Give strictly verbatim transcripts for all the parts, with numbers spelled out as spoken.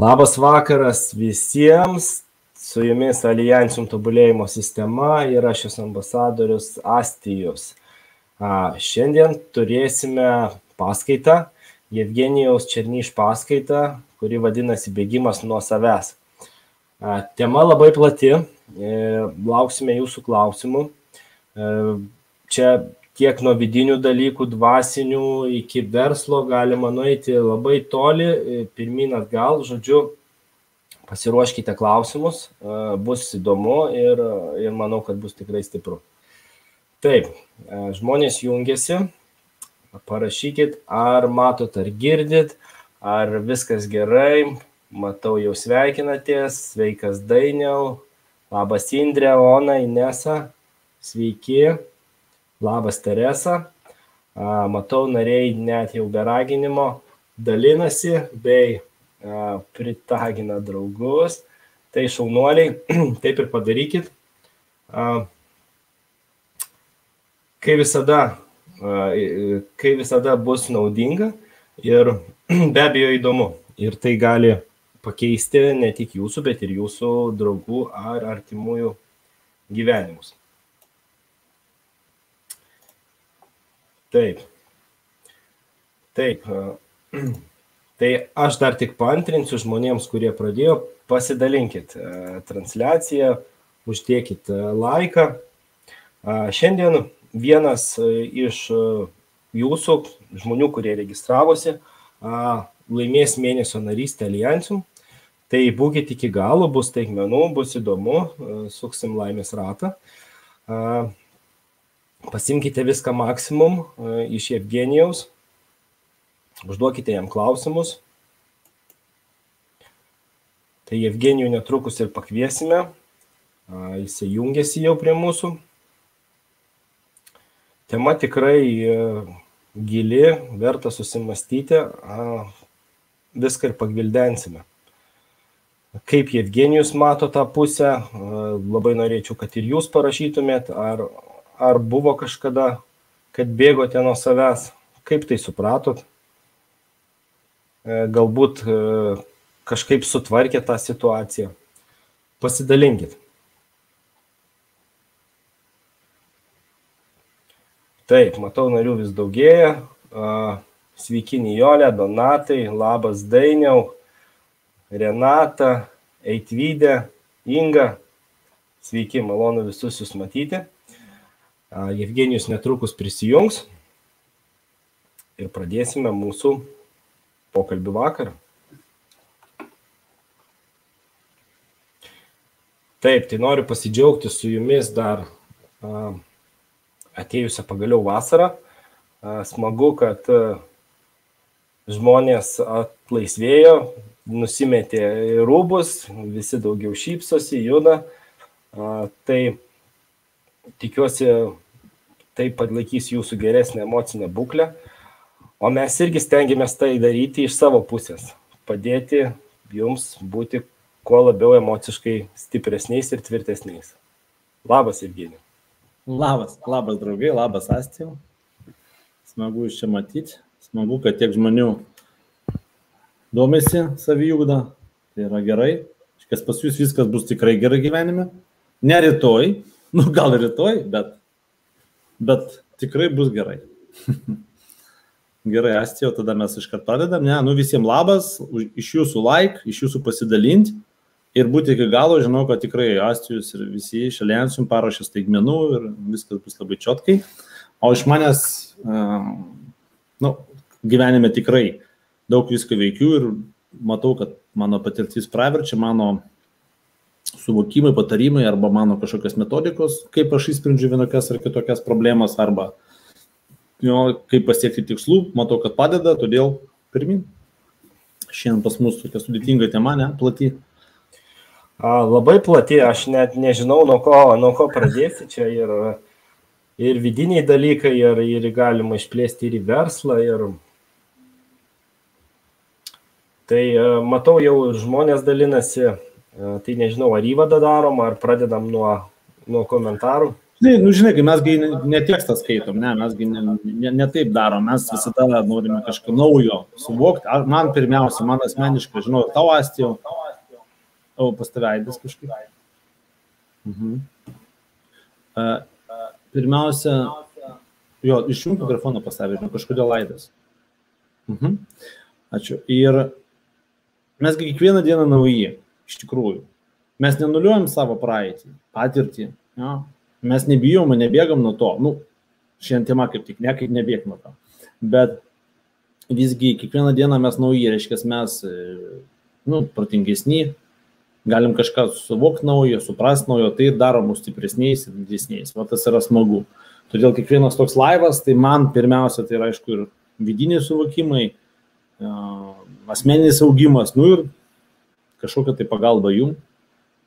Labas vakaras visiems, su jumis Alliancium tobulėjimo sistema ir aš esu ambasadorius Astijus. Šiandien turėsime paskaitą, Jevgenijaus Černis paskaitą, kuri vadinasi Bėgimas nuo savęs. Tema labai plati, lauksime jūsų klausimų. Čia tiek nuo vidinių dalykų, dvasinių iki verslo galima nueiti labai toli, pirmin atgal, žodžiu, pasiruoškite klausimus, bus įdomu ir, ir manau, kad bus tikrai stipru. Taip, žmonės jungiasi, parašykit, ar matot, ar girdit, ar viskas gerai, matau, jau sveikinatės, sveikas Dainiau, labas Indrė, Ona, Inesa, sveiki. Labas Teresa, matau nariai net jau be raginimo dalinasi bei pritagina draugus, tai šaunuoliai, taip ir padarykit. Kai visada, kai visada bus naudinga ir be abejo įdomu ir tai gali pakeisti ne tik jūsų, bet ir jūsų draugų ar artimųjų gyvenimus. Taip, taip, tai aš dar tik paantrinsiu žmonėms, kurie pradėjo, pasidalinkit transliaciją, uždėkit laiką. Šiandien vienas iš jūsų žmonių, kurie registravosi, laimės mėnesio narystę Alliancium. Tai būkit iki galo, bus staigmenų, bus įdomu, suksim laimės ratą. Pasimkite viską maksimum iš Jevgenijaus, užduokite jam klausimus. Tai Jevgenijų netrukus ir pakviesime, jis jungiasi jau prie mūsų. Tema tikrai gili, verta susimastyti, viską ir pagvildensime. Kaip Jevgenijus mato tą pusę, labai norėčiau, kad ir jūs parašytumėt, ar... Ar buvo kažkada, kad bėgote nuo savęs? Kaip tai supratot? Galbūt kažkaip sutvarkė tą situaciją? Pasidalinkit. Taip, matau, narių vis daugėja. Sveiki Nijolė, Donatai, labas Dainiau, Renata, Eitvydė, Inga. Sveiki, malonu visus jūs matyti. Jevgenijus netrukus prisijungs ir pradėsime mūsų pokalbių vakarą. Taip, tai noriu pasidžiaugti su jumis dar atėjusią pagaliau vasarą. Smagu, kad žmonės atlaisvėjo, nusimetė rūbus, visi daugiau šypsosi, juda. Tai tikiuosi, tai padlaikys jūsų geresnę emocinę būklę, o mes irgi stengiamės tai daryti iš savo pusės, padėti jums būti kuo labiau emociškai stipresniais ir tvirtesniais. Labas, Jevgenijau. Labas, labas draugai, labas Astijau. Smagu iš čia matyti, smagu, kad tiek žmonių domisi saviugda, tai yra gerai, kas pas jūs viskas bus tikrai gerai gyvenime, ne rytoj. Nu, gal rytoj, bet, bet tikrai bus gerai. Gerai, Astijau, tada mes iškart pradedam. Ne, nu, visiems labas, iš jūsų like, iš jūsų pasidalinti ir būti iki galo. Žinau, kad tikrai Astijus ir visi iš Alliancium parašė staigmenų ir viskas bus labai čiotkai. O iš manęs, nu, gyvenime tikrai daug viską veikiu ir matau, kad mano patirtis praverčia, mano suvokimai, patarimai arba mano kažkokios metodikos, kaip aš įsprendžiu vienokias ar kitokias problemas arba jo, kaip pasiekti tikslų, matau, kad padeda, todėl pirmin. Šiandien pas mus tokia sudėtinga tema, ne, plati. A, labai plati, aš net nežinau, nuo ko, nuo ko pradėti, čia ir, ir vidiniai dalykai, ir, ir galima išplėsti ir į verslą, ir... Tai matau, jau žmonės dalinasi. Tai nežinau, ar įvadą darom, ar pradedam nuo, nuo komentarų. Ne, nu, žinai, kai mes ne tekstą skaitom, ne, mes ne, ne, ne taip darom, mes visada norime kažką naujo suvokti. Ar man pirmiausia, man asmeniškai, žinau, tau Astijau, tavo pastaveidės kažkaip. Mhm. Pirmiausia, jo, išjungiu mikrofoną pastaveidžiu, kažkodėl laidas. Mhm. Ačiū. Ir mes kiekvieną dieną nauji, iš tikrųjų. Mes nenuliuojam savo praeitį, patirtį, jo. Mes nebijom, nebėgam nuo to. Nu, šiandien tema kaip tik, ne kaip nebėg nuo to. Bet visgi kiekvieną dieną mes nauji, reiškia, mes nu, protingesni, galim kažką suvokti naujo, suprasti naujo, tai daro mus stipresniais ir didesniais. Va tas yra smagu. Todėl kiekvienas toks laivas, tai man pirmiausia, tai yra aišku ir vidiniai suvokimai, asmeninis augimas, nu ir kažkokia tai pagalba jum.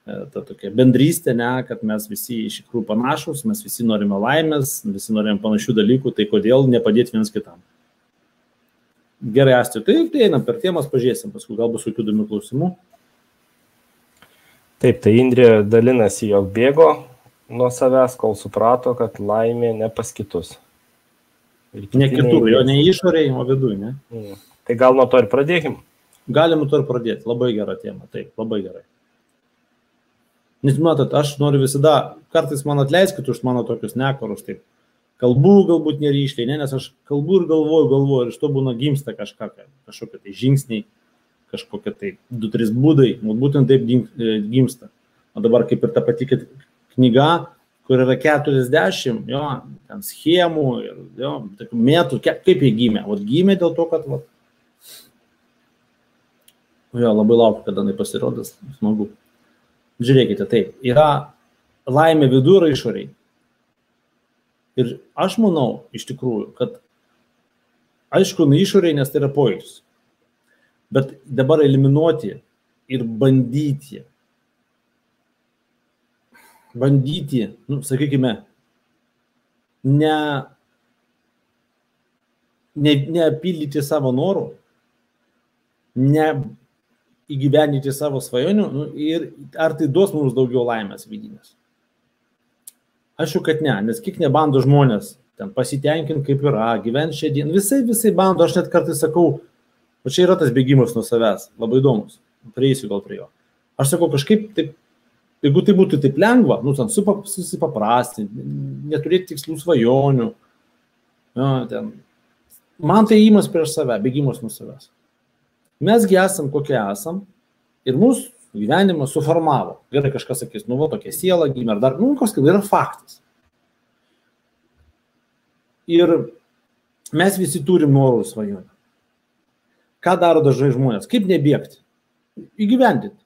Ta tokia bendrystė, ne, kad mes visi iš tikrųjų panašus, mes visi norime laimės, visi norime panašių dalykų, tai kodėl nepadėti vienas kitam. Gerai, Astijau, tai, tai einam per temas, pažiūrėsim, paskui gal bus kokių įdomių klausimų. Taip, tai Indrė dalinasi, jog bėgo nuo savęs, kol suprato, kad laimė ne pas kitus. Ne kitur, jo ne išorėje, o viduje, ne? Tai gal nuo to ir pradėkim? Galim nuo to ir pradėti, labai gera tema, taip, labai gerai. Nes, matot, aš noriu visada, kartais man atleiskit už mano tokius nekorus, taip, kalbų galbūt neryšliai, ne, nes aš kalbu ir galvoju, galvoju, ir iš to būna gimsta kažką, kažkokie tai žingsniai, kažkokie tai du, trys būdai, būtent taip gimsta. O dabar kaip ir ta pati knyga, kur yra keturiasdešimt, jo, ten schemų, ir, jo, metų, kaip jie gimė, o gimė dėl to, kad, va, jo, labai laukiu, kada tai pasirodys, smagu. Žiūrėkite, taip, yra laimė vidur, yra išoriai. Ir aš manau, iš tikrųjų, kad aišku, nu išoriai, nes tai yra pojūtis. Bet dabar eliminuoti ir bandyti, bandyti, nu, sakykime, ne, ne, neapildyti savo norų, ne įgyvendinti savo svajonių, nu, ir ar tai duos mums daugiau laimės vidinės? Aišku, kad ne, nes kiek nebando žmonės ten pasitenkinti, kaip yra, gyventi šią dieną, visai, visai bando, aš net kartais sakau, o čia yra tas bėgimas nuo savęs, labai įdomus, prieisiu gal prie jo. Aš sakau, kažkaip, taip, jeigu tai būtų taip lengva, nu, ten susipaprastinti, neturėti tikslių svajonių, nu, ten, man tai įimas prieš save, bėgimas nuo savęs. Mesgi esam, kokie esam, ir mūsų gyvenimą suformavo. Gerai, kažkas sakys, nu, va, tokia siela gimė, ar dar, nu, kažkas, yra faktas. Ir mes visi turim norų svajonių. Ką daro dažnai žmonės? Kaip nebėgti? Įgyvendinti.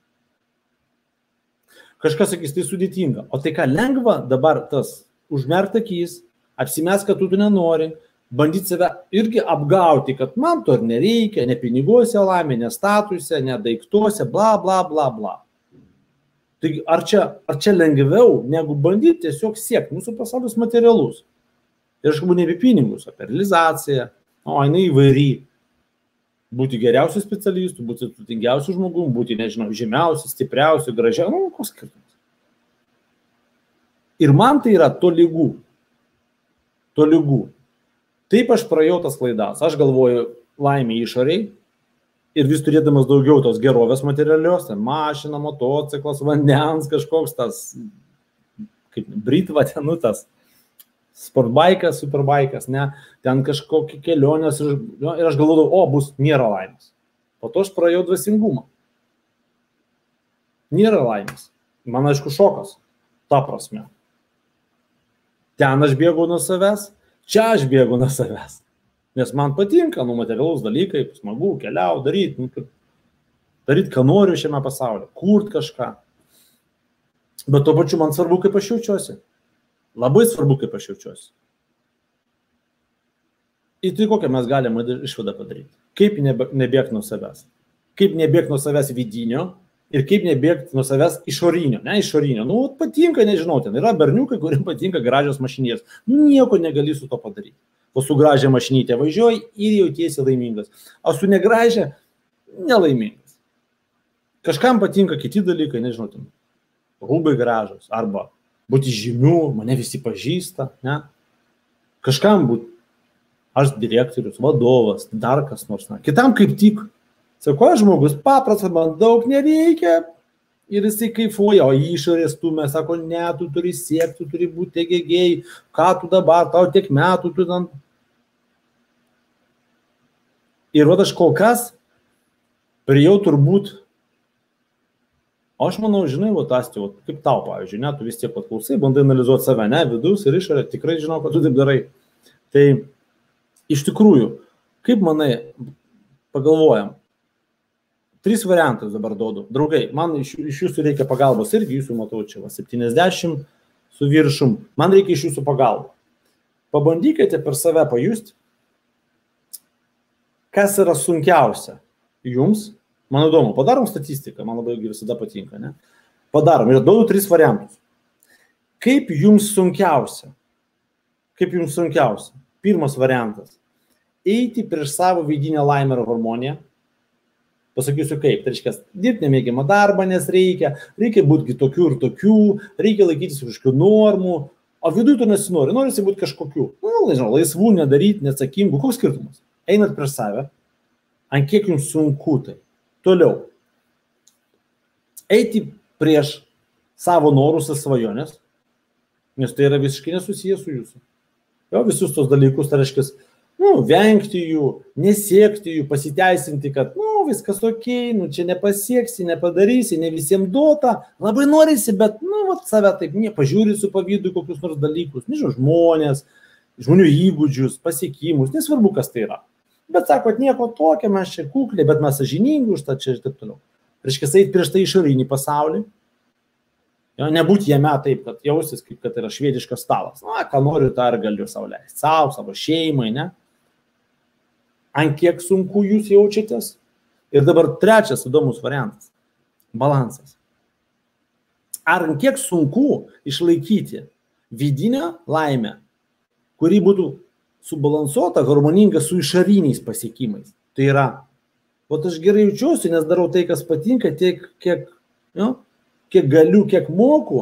Kažkas sakys, tai sudėtinga. O tai ką, lengva dabar tas užmerkt akis, apsimes, kad tu nenori, bandyti save irgi apgauti, kad man to ir nereikia, ne piniguose laimė, ne statuse, ne daiktuose, bla, bla, bla, bla. Taigi, ar čia, ar čia lengviau, negu bandyti tiesiog siekti mūsų pasaulius materialus? Ir aš kalbu ne apie pinigus, apie realizaciją, o jinai įvairi. Būti geriausiu specialistu, būti turtingiausiu žmogum, būti, nežinau, žymiausiu, stipriausiu, gražiausiu, nu, koks skirtumas. Ir man tai yra tolygu. Tolygu. Taip aš praėjau tas klaidas. Aš galvoju laimė išoriai ir vis turėdamas daugiau tos gerovės materialios, ten mašina, motociklas, vandens, kažkoks tas, kaip britva ten, nu, tas sportbaikas, superbaikas, ne, ten kažkokie kelionės ir, nu, ir aš galvodavau, o, bus, nėra laimės. Po to aš praėjau dvasingumą. Nėra laimės. Man aišku šokas, ta prasme. Ten aš bėgau nuo savęs. Čia aš bėgu nuo savęs, nes man patinka, nu, materialus dalykai, smagu, keliau, daryt, nu, daryt, ką noriu šiame pasaulyje, kurt kažką. Bet to pačiu man svarbu, kaip aš jaučiuosi. Labai svarbu, kaip aš jaučiuosi. Ir tai kokią mes galime išvadą padaryti. Kaip nebėgti nuo savęs. Kaip nebėgti nuo savęs vidinio ir kaip nebėgti nuo savęs išorinio, ne išorinio. Nu, patinka, nežinau, ten yra berniukai, kuriems patinka gražios mašinės. Nu, nieko negali su to padaryti. O su gražia mašinytė važiuoji ir jautiesi laimingas. O su negražia, nelaimingas. Kažkam patinka kiti dalykai, nežinau, ten rūbai gražos arba būti žymiu, mane visi pažįsta, ne? Kažkam būti aš direktorius, vadovas, dar kas nors, ne? Kitam kaip tik, sako, žmogus paprastas, man daug nereikia, ir jisai kaifuoja, o išorės tu, mes sako, ne, tu turi siekti, tu turi būti gėgiai, ką tu dabar, tau tiek metų, tu ten. Ir vat aš kol kas prijau turbūt, aš manau, žinai, vat, Astijau, kaip tau, pavyzdžiui, ne, tu vis tiek atklausai, bandai analizuoti save, ne, vidus ir išorė, tikrai žinau, kad tu taip darai. Tai iš tikrųjų, kaip manai, pagalvojam, trys variantus dabar duodu. Draugai, man iš, iš jūsų reikia pagalbos irgi, jūsų matau čia, va, septyniasdešimt su viršum, man reikia iš jūsų pagalbos. Pabandykite per save pajusti, kas yra sunkiausia jums. Man įdomu, padarom statistiką, man labai visada patinka, ne? Padarom ir duodu tris variantus. Kaip jums sunkiausia? Kaip jums sunkiausia? Pirmas variantas. Eiti prieš savo vidinę laimę ir harmoniją. Pasakysiu kaip, tai reiškia, dirbti nemėgiamą darbą, nes reikia, reikia būti tokių ir tokių, reikia laikytis kažkokių normų, o viduj tu nesinori, norisi būti kažkokių, nu, nežinau, laisvų, nedaryti, neatsakingų, koks skirtumas? Einat prie save, ant kiek jums sunku tai. Toliau, eiti prieš savo norus ir svajonės, nes tai yra visiškai nesusiję su jūsų. Jo, visus tos dalykus, tai reiškia, nu, vengti jų, nesiekti jų, pasiteisinti, kad, nu, viskas ok, nu, čia nepasieksi, nepadarysi, ne visiems duota, labai norisi, bet, nu, vat, save taip nepažiūri su pavydu kokius nors dalykus, nežinau, žmonės, žmonių įgūdžius, pasiekimus, nesvarbu, kas tai yra. Bet, sakot, nieko tokio, mes čia kuklė, bet mes sąžiningi už tą čia ir taip toliau. Reiškia, eiti prieš tai išorinį pasaulį, jo, nebūti jame taip, kad jausis, kaip kad yra švediškas stalas. Na, ką noriu, tą ir galiu sau leisti, sau, savo šeimai, ne? Ant kiek sunku jūs jaučiatės. Ir dabar trečias įdomus variantas – balansas. Ar ant kiek sunku išlaikyti vidinę laimę, kuri būtų subalansuota, harmoninga su išoriniais pasiekimais. Tai yra, o aš gerai jaučiuosi, nes darau tai, kas patinka, tiek, kiek, jo, kiek galiu, kiek moku.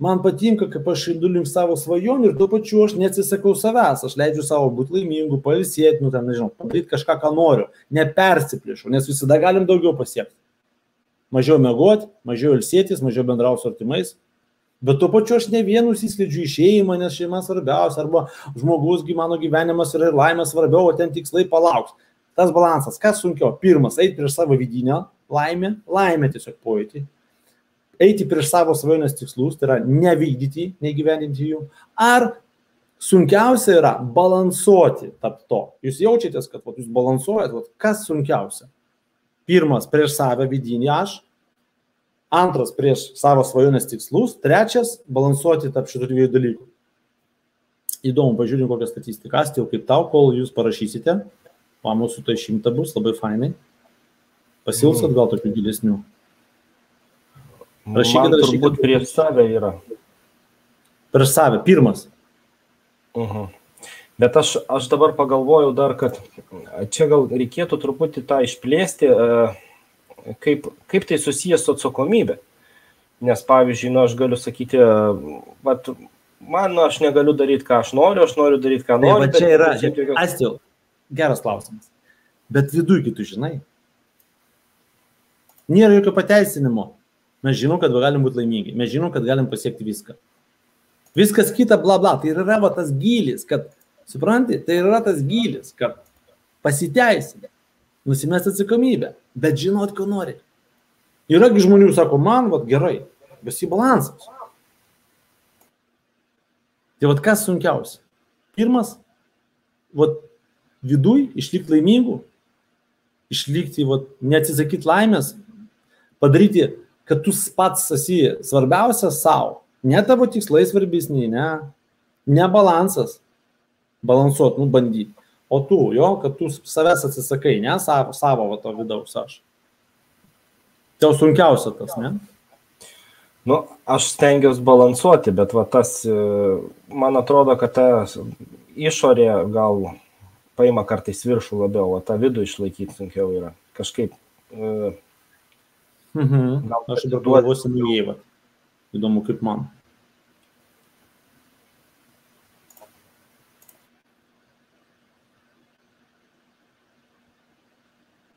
Man patinka, kaip aš einu link savo svajonių ir tuo pačiu aš neatsisakau savęs, aš leidžiu savo būti laimingu, pailsėti, nu, ten, nežinau, padaryti kažką, ką noriu, nepersiplėšau, nes visada galim daugiau pasiekti. Mažiau miegoti, mažiau ilsėtis, mažiau bendrauti su artimais, bet tuo pačiu aš ne vien įsiskleidžiu į šeimą, nes šeima svarbiausia, arba žmogus, mano gyvenimas yra ir laimė svarbiau, o ten tikslai palauks. Tas balansas, kas sunkiau? Pirmas, eiti prieš savo vidinę laimę, laimę tiesiog pojūtį. Eiti prieš savo svajonės tikslus, tai yra nevykdyti, neįgyvendinti jų, ar sunkiausia yra balansuoti tarp to. Jūs jaučiatės, kad vat, jūs balansuojat, vat, kas sunkiausia? Pirmas, prieš save vidinį aš, antras, prieš savo svajonės tikslus, trečias, balansuoti tarp šitų dviejų dalykų. Įdomu, pažiūrėjau kokią statistiką, tai jau kaip tau, kol jūs parašysite, o mūsų tai šimta bus, labai fainai, pasilsat gal tokių gilesnių. Rašykite, man turbūt prieš save yra. Prieš save, pirmas. Uhum. Bet aš, aš dabar pagalvojau dar, kad čia gal reikėtų truputį tą išplėsti, kaip, kaip tai susijęs su atsakomybė. Nes, pavyzdžiui, nu, aš galiu sakyti, vat, man, nu, aš negaliu daryti, ką aš noriu, aš noriu daryti, ką noriu. Ne, bet čia yra, bet, bet, Astijau, geras klausimas. Bet viduj, kitų žinai, nėra jokio pateisinimo. Mes žinom, kad galim būti laimingi, mes žinom, kad galim pasiekti viską. Viskas kita, bla, bla, tai yra va, tas gylis, kad, supranti, tai yra tas gylis, kad pasiteisinė, nusimest atsakomybę, bet žinot, ko nori. Yra žmonių, sako, man, va, gerai, visi balansas. Tai va, kas sunkiausia? Pirmas, va, viduj išlikti laimingų, išlikti, va, neatsisakyti laimės, padaryti kad tu pats esi svarbiausia savo. Ne tavo tikslai svarbesni, ne, ne balansas, balansuot, nu, bandyti. O tu, jo, kad tu savęs atsisakai, ne, savo, savo to vidaus aš. Tau sunkiausia tas, ne? Nu, aš stengiuosi balansuoti, bet va tas, man atrodo, kad ta išorė gal paima kartais viršų labiau, o tą vidų išlaikyti sunkiau yra. Kažkaip... E... Mhm. Gal aš dabar galvosiu, įdomu kaip man.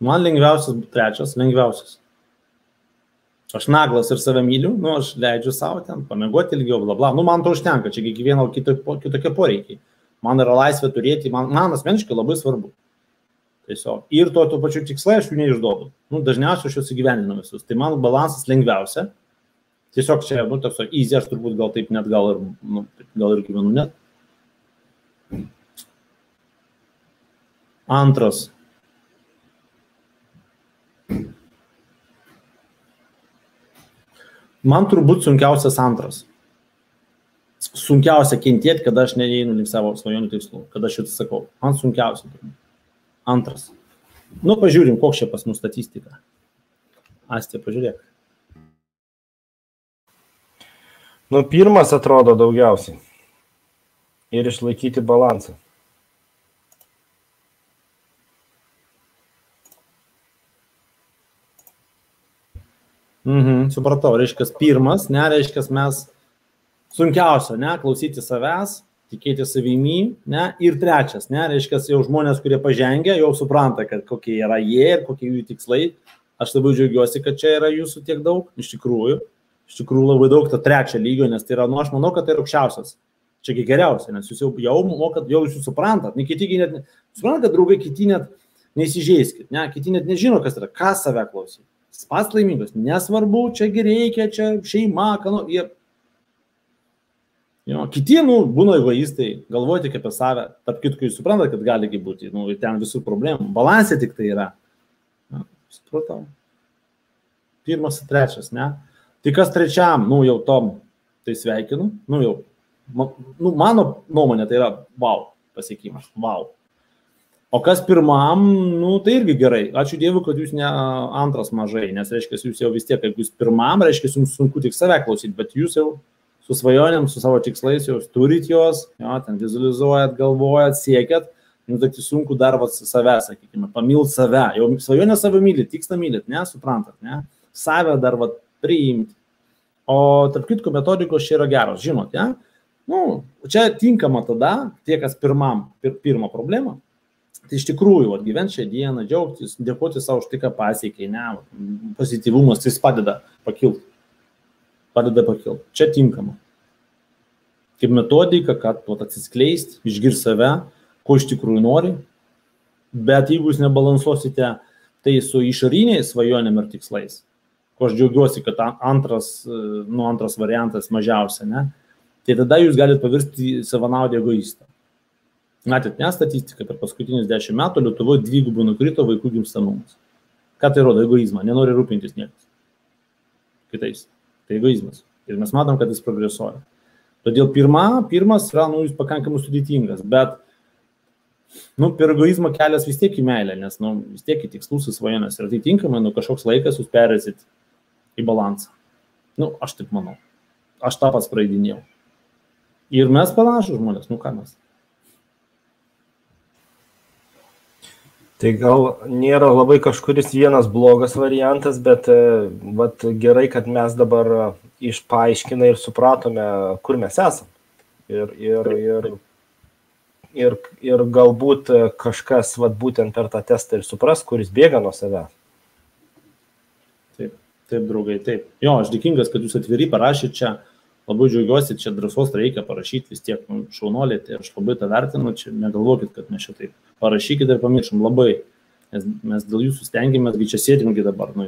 Man lengviausias trečias, lengviausias. Aš naglas ir save myliu, nu, aš leidžiu savo ten, pamėgoti ilgiau, bla, bla. Nu, man to užtenka, čia kiekvieno kito, kitokie poreikiai. Man yra laisvė turėti, man, man asmeniškai labai svarbu. Tiesiog. Ir to, to pačiu tikslai aš jų neišduodu. Nu, dažniausiai aš juos įgyvendinu visus. Tai man balansas lengviausia. Tiesiog čia, nu, toks, easy, aš turbūt gal taip net, gal ir, nu, gal ir gyvenu net. Antras. Man turbūt sunkiausias antras. Sunkiausia kentėti, kada aš neįeinu link savo svajonių tikslų, kada aš atsisakau. Man sunkiausia turbūt. Antras. Nu, pažiūrim, koks čia pas mus statistika. Astė, pažiūrėk. Nu, pirmas atrodo daugiausiai. Ir išlaikyti balansą. Mhm, supratau, reiškia, pirmas, ne, reiškia, mes sunkiausia, ne, klausyti savęs, tikėti savimi, ne, ir trečias, ne, reiškia, jau žmonės, kurie pažengia, jau supranta, kad kokie yra jie ir kokie jų tikslai. Aš labai džiaugiuosi, kad čia yra jūsų tiek daug, iš tikrųjų, iš tikrųjų labai daug to trečio lygio, nes tai yra, nu, aš manau, kad tai yra aukščiausias, čia kiek geriausia, nes jūs jau, jau mokat, jau jūs suprantat, ne, kiti net, suprantat, kad draugai, kiti net neįsižeiskit, ne, kiti net nežino, kas yra, kas save klausyti. Pats laimingas, nesvarbu, čia reikia, čia šeima, kanu, jie... Jo, kiti, nu, būna egoistai, galvoja tik apie save, tarp kitko jūs suprantat, kad gali būti, nu, ten visų problemų, balansė tik tai yra. Na, supratau. Pirmas, trečias, ne? Tai kas trečiam, nu, jau tom, tai sveikinu, nu, jau, ma, nu, mano nuomonė, tai yra, wow, pasiekimas, wow. O kas pirmam, nu, tai irgi gerai. Ačiū Dievui, kad jūs ne antras mažai, nes, reiškia, jūs jau vis tiek, jeigu jūs pirmam, reiškia, jums sunku tik save klausyti, bet jūs jau su svajonėm, su savo tikslais, jūs turit jos, jo, ten vizualizuojat, galvojat, siekiat, jums tai sunku darbas save, sakykime, pamilt save. Jau svajonę save mylit, tikslą mylit, ne, suprantat, ne, save darbą priimti. O tarp kitko metodikos čia yra geros, žinot, ne? Nu, čia tinkama tada tie, kas pirmam, pir, pirmą problemą. Tai iš tikrųjų, gyventi šią dieną, džiaugtis, dėkoti savo už tai, ką pasiekiai, ne, pozityvumas, jis padeda pakilti. Padeda pakilti. Čia tinkama. Kaip metodika, kad tuot atsiskleisti, išgirsti save, ko iš tikrųjų nori, bet jeigu jūs nebalansuosite tai su išoriniais svajonėm ir tikslais, ko aš džiaugiuosi, kad antras, nu, antras variantas mažiausia, ne, tai tada jūs galite pavirsti savanaudį egoistą. Matyt, ne, statistika per paskutinius dešimt metų Lietuvoje dvigubai nukrito vaikų gimstamumas. Ką tai rodo? Egoizmą. Nenori rūpintis niekas kitais. Tai egoizmas. Ir mes matom, kad jis progresuoja. Todėl pirma, pirmas yra, nu, jis pakankamai sudėtingas, bet, nu, per egoizmą kelias vis tiek į meilę, nes, nu, vis tiek į tikslus įsvajonės. Ir atitinkamai, nu, kažkoks laikas jūs perėsit į balansą. Nu, aš taip manau. Aš tą pats praeidinėjau. Ir mes panašus žmonės, nu, ką mes. Tai gal nėra labai kažkuris vienas blogas variantas, bet vat, gerai, kad mes dabar išpaaiškinai ir supratome, kur mes esam. Ir, ir, ir, ir, ir galbūt kažkas vat, būtent per tą testą ir supras, kuris bėga nuo save. Taip, taip, draugai, taip. Jo, aš dėkingas, kad jūs atviri parašyti čia. Labai džiaugiuosi, čia drąsos reikia parašyti vis tiek, nu, šaunuolė, tai aš labai tą vertinu, čia negalvokit, kad mes čia taip parašykite ir pamiršim labai, nes mes dėl jūsų stengiamės, gi čia sėdimgi dabar. Nu.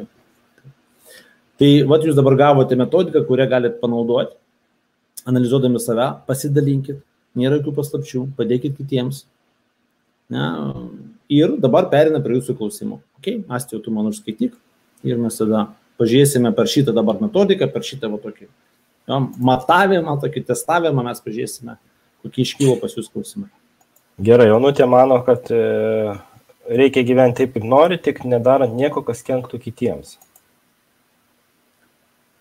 Tai vat jūs dabar gavote metodiką, kurią galite panaudoti, analizuodami save, pasidalinkit, nėra jokių paslapčių, padėkit kitiems. Ne? Ir dabar perina prie jūsų klausimų. Ok, Astijau, tu man užskaityk ir mes tada pažiūrėsime per šitą dabar metodiką, per šitą va tokį. Jo, matavimą, tokį testavimą mes pažiūrėsime, kokį iškylo pas jūs klausimą. Gerai, Onutė mano, kad reikia gyventi taip, kaip nori, tik nedarant nieko, kas kenktų kitiems.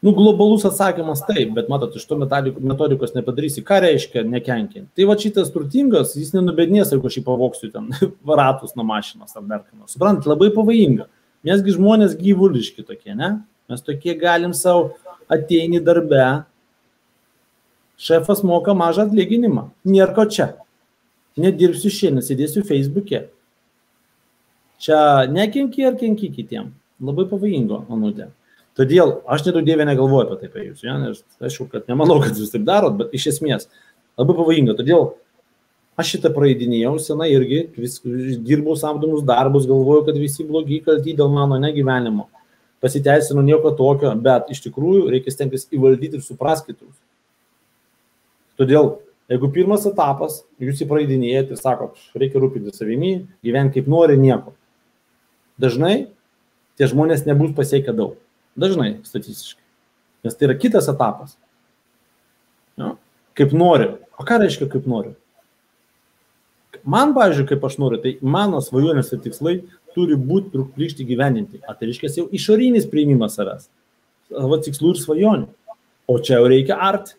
Nu, globalus atsakymas taip, bet matot, iš to metodikos nepadarysi. Ką reiškia nekenkinti? Tai va šitas turtingas, jis nenubednės, jeigu aš jį pavoksiu ten varatus nuo mašinos ar dar ką. Suprant, labai pavojinga. Mesgi žmonės gyvuliški tokie, ne? Mes tokie galim savo ateini darbe. Šefas moka mažą atlyginimą. Nėra ko čia. Nedirbsiu šiandien, sėdėsiu Facebook'e. Čia nekenki ar kenki kitiem. Labai pavojingo, anūtė. Todėl aš nedaug dievę negalvoju apie tai apie jūsų. Ja? Aišku, kad nemanau, kad jūs taip darot, bet iš esmės labai pavojinga. Todėl aš šitą praeidinėjau senai irgi, vis, dirbau samdomus darbus, galvoju, kad visi blogi kalti dėl mano negyvenimo. Pasiteisinu nieko tokio, bet iš tikrųjų reikia stengtis įvaldyti ir supras kitus. Todėl, jeigu pirmas etapas, jūs įpraidinėjate ir sako, reikia rūpinti savimi, gyventi kaip nori, nieko. Dažnai tie žmonės nebus pasiekę daug. Dažnai, statistiškai. Nes tai yra kitas etapas. Ja? Kaip nori. O ką reiškia kaip nori? Man, pavyzdžiui, kaip aš noriu, tai mano svajonės ir tikslai turi būti priplyšti gyveninti. A, tai reiškia, jau išorinis priėmimas savęs. Savo tikslų ir svajonių. O čia jau reikia art.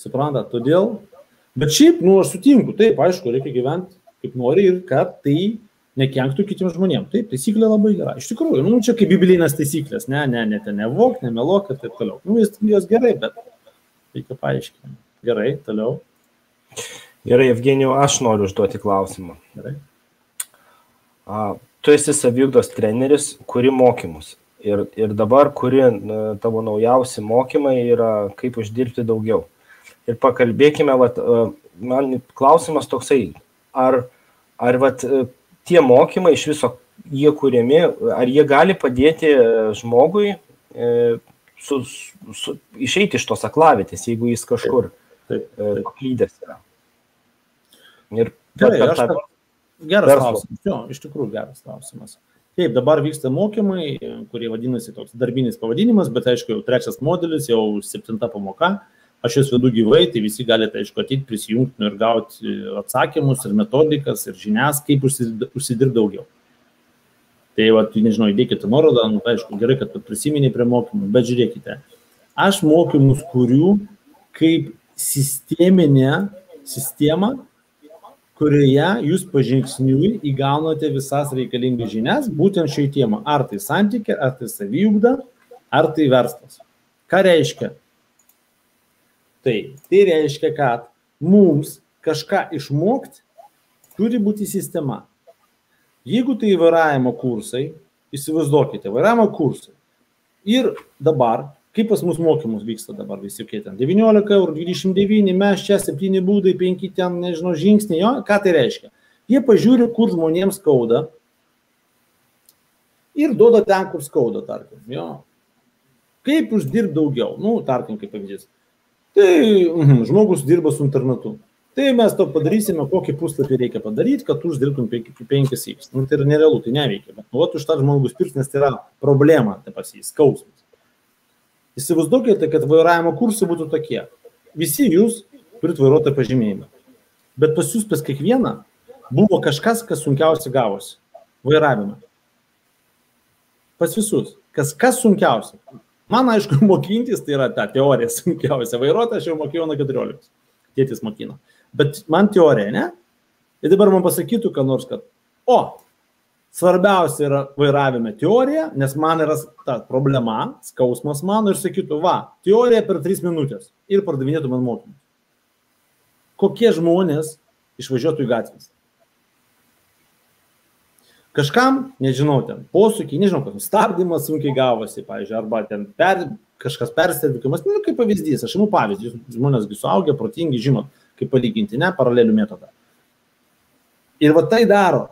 Supranta, todėl. Bet šiaip, nu, aš sutinku. Taip, aišku, reikia gyventi kaip nori ir kad tai nekenktų kitiems žmonėms. Taip, taisyklė labai gera. Iš tikrųjų, nu, čia kaip biblinės taisyklės. Ne, ne, ne, ten nevok, nemelok ir taip toliau. Nu, jis, jos gerai, bet reikia paaiškinti. Gerai, toliau. Gerai, Jevgenijau, aš noriu užduoti klausimą. Gerai. A, tu esi saviugdos treneris, kuri mokymus. Ir, ir dabar, kuri tavo naujausi mokymai yra kaip uždirbti daugiau. Ir pakalbėkime, vat, man klausimas toksai, ar, ar vat, tie mokymai iš viso jie kuriami, ar jie gali padėti žmogui e, su, su, išeiti iš tos aklavitės, jeigu jis kažkur paklydęs yra. Ir gerai, per, per, per, aš... Geras klausimas. Jo, iš tikrųjų geras klausimas. Taip, dabar vyksta mokymai, kurie vadinasi toks darbinis pavadinimas, bet aišku, jau trečias modelis, jau septinta pamoka. Aš juos vedu gyvai, tai visi galite, aišku, ateiti, prisijungti ir gauti atsakymus, ir metodikas, ir žinias, kaip užsidirbti daugiau. Tai, va, nežinau, įdėkite nuorodą, nu, aišku, gerai, kad prisiminė prie mokymų, bet žiūrėkite. Aš mokymus kuriu kaip sisteminę sistemą, kurioje jūs pažingsniui įgaunate visas reikalingas žinias, būtent šiai temą. Ar tai santykė, ar tai saviugda, ar tai verslas. Ką reiškia? Tai, tai reiškia, kad mums kažką išmokti turi būti sistema. Jeigu tai vairavimo kursai, įsivaizduokite, vairavimo kursai. Ir dabar, kaip pas mus mokymus vyksta dabar visi, kai ten devyniolika eurų, dvidešimt devyni, mes čia septyni būdai, penki ten, nežinau, žingsniai, jo, ką tai reiškia? Jie pažiūri, kur žmonėms skauda ir duoda ten, kur skauda, tarkim, jo. Kaip uždirb daugiau? Nu, tarkim, kaip pavyzdys. Tai mm, žmogus dirba su internetu. Tai mes to padarysime, kokį puslapį reikia padaryti, kad uždirbtum penki iks. Nu, tai yra nerealu, tai neveikia, bet nu, vat už tą žmogus pirks, nes tai yra problema, taip pas jį, skausmas. Įsivaizduokite, kad vairavimo kursai būtų tokie. Visi jūs turit vairuotojo pažymėjimą. Bet pas jūs, pas kiekvieną, buvo kažkas, kas sunkiausiai gavosi. Vairavimą. Pas visus. Kas, kas sunkiausia. Man, aišku, mokintis, tai yra ta teorija sunkiausia. Vairuotoją aš jau mokėjau nuo keturiolikos. Tėtis mokino. Bet man teorija, ne? Ir dabar man pasakytų, kad nors, kad o, svarbiausia yra vairavime teorija, nes man yra ta problema, skausmas mano ir sakytų, va, teorija per tris minutės ir pardavinėtų man mokymus. Kokie žmonės išvažiuotų į gatvės? Kažkam, nežinau, ten posūkiai, nežinau, kad stabdymas sunkiai gavosi, pavyzdžiui, arba ten per, kažkas persidirbimas, nu, kaip pavyzdys, aš imu pavyzdį, žmonės suaugę, protingi, žinot, kaip palyginti, ne, paralelių metodą. Ir va tai daro.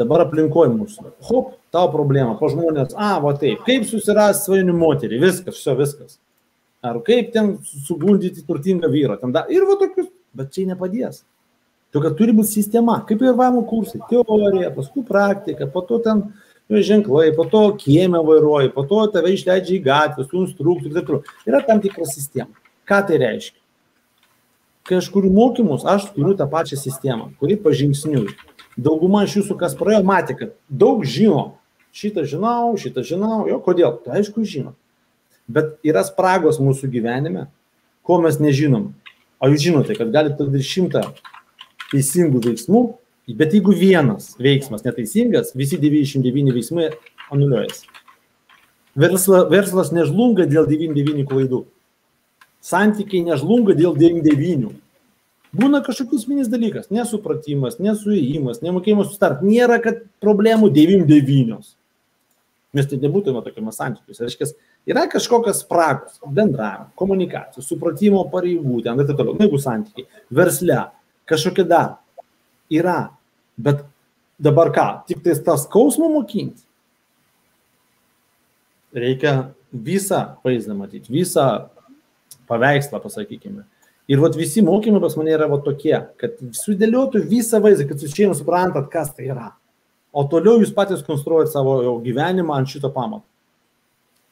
Dabar aplinkoji mūsų. Hop, tau problema, po žmonės, a, va taip, kaip susiras svajonių moterį, viskas, šio, viskas. Ar kaip ten sugundyti turtingą vyrą, ten da, ir va tokius, bet čia nepadės. Tu, kad turi būti sistema, kaip ir vairavimo kursai, teorija, paskui praktika, po to ten ženklai, po to kieme vairuoji, po to tave išleidžia į gatvę, su instruktoriu, yra tam tikra sistema. Ką tai reiškia? Kai aš kuriu mokymus, aš kuriu tą pačią sistemą, kuri pažingsniu. Dauguma iš jūsų, kas praėjo, matė, kad daug žino. Šitą žinau, šitą žinau. Jo, kodėl? Tai aišku, žino. Bet yra spragos mūsų gyvenime, ko mes nežinom. O jūs žinote, kad galite padaryti šimtą teisingų veiksmų, bet jeigu vienas veiksmas neteisingas, visi devyniasdešimt devyni veiksmai anuliuojasi. Versla, verslas nežlunga dėl devyniasdešimt devynių klaidų. Santykiai nežlunga dėl devyniasdešimt devynių. Būna kažkokius minis dalykas, nesupratimas, nesuėjimas, nemokėjimas sustart. Nėra, kad problemų devyniasdešimt devynios. Mes tai nebūtume tokiame santykiuose. Reiškia, yra kažkokios spragos, bendravimo, komunikacijos, supratimo pareigų, ten ir taip toliau. Jeigu santykiai, versle, kažkokia dar yra. Bet dabar ką? Tik tai tą skausmą mokinti. Reikia visą vaizdą matyti, visą paveikslą, pasakykime. Ir vat visi mokymai pas mane yra vat tokie, kad sudėliotų visą vaizdą, kad jūs šiandien suprantat, kas tai yra. O toliau jūs patys konstruojat savo jau gyvenimą ant šito pamato.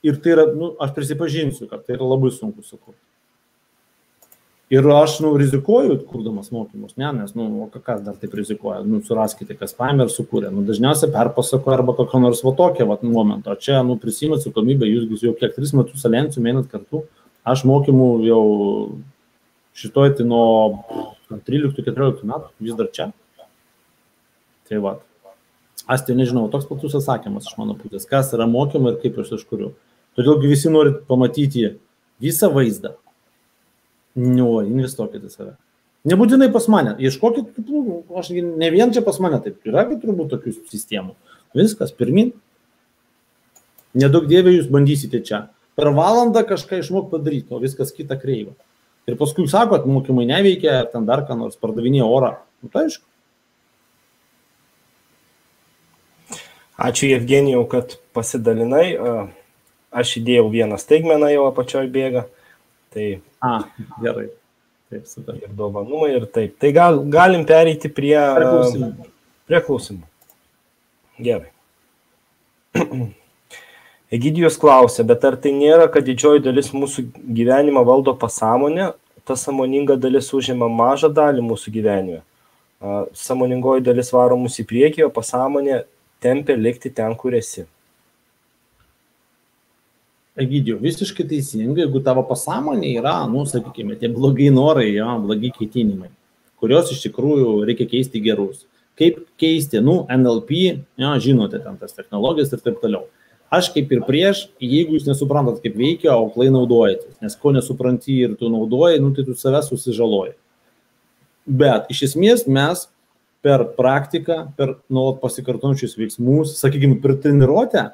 Ir tai yra, nu, aš prisipažinsiu, kad tai yra labai sunku sukurti. Ir aš, nu, rizikuoju, kurdamas mokymus, ne, nes, nu, kas dar taip rizikuoja, nu, suraskite, kas paėmė ir sukūrė. Nu, dažniausiai perpasako arba kokio nors va tokia, va, momento. O čia, nu, prisimu atsakomybę, jūs jau kiek tris metus Alliancium einat kartu, aš mokymų jau... Šitoj tai nuo tryliktų keturioliktų metų vis dar čia. Tai va. Aš tai nežinau, toks platus atsakymas iš mano pusės, kas yra mokymai ir kaip aš iš kurių. Todėl visi norit pamatyti visą vaizdą. Nu, investuokite save. Nebūtinai pas mane. Ieškokit, aš ne vien čia pas mane, taip yra, kad turbūt tokių sistemų. Viskas, pirmin. Nedaug dievė jūs bandysite čia. Per valandą kažką išmok padaryti, o viskas kita kreivą. Ir paskui sakot, mokymai neveikia, ten dar ką nors pardavinėja orą. Nu, tai aišku. Ačiū, Jevgenijau, kad pasidalinai. Aš įdėjau vieną staigmeną jau apačioj bėga. Tai... A, gerai. Taip, super. Ir dovanų, ir taip. Tai gal, galim pereiti prie... Prie klausimų. Prie klausimų. Gerai. Egidijus klausė, bet ar tai nėra, kad didžioji dalis mūsų gyvenimą valdo pasąmonė, ta sąmoninga dalis užima mažą dalį mūsų gyvenime. Sąmoningoji dalis varo mus į priekį, o pasąmonė tempia likti ten, kur esi. Egidijau, visiškai teisingai, jeigu tavo pasąmonė yra, nu, sakykime, tie blogai norai, jo, blogi keitinimai, kurios iš tikrųjų reikia keisti gerus. Kaip keisti, nu, N L P, jo, žinote, ten tas technologijas ir taip toliau. Aš kaip ir prieš, jeigu jūs nesuprantat, kaip veikia, o klai naudojate. Nes ko nesupranti ir tu naudoji, nu, tai tu save susižaloji. Bet iš esmės mes per praktiką, per nuolat pasikartončius veiksmus, sakykime, per treniruotę,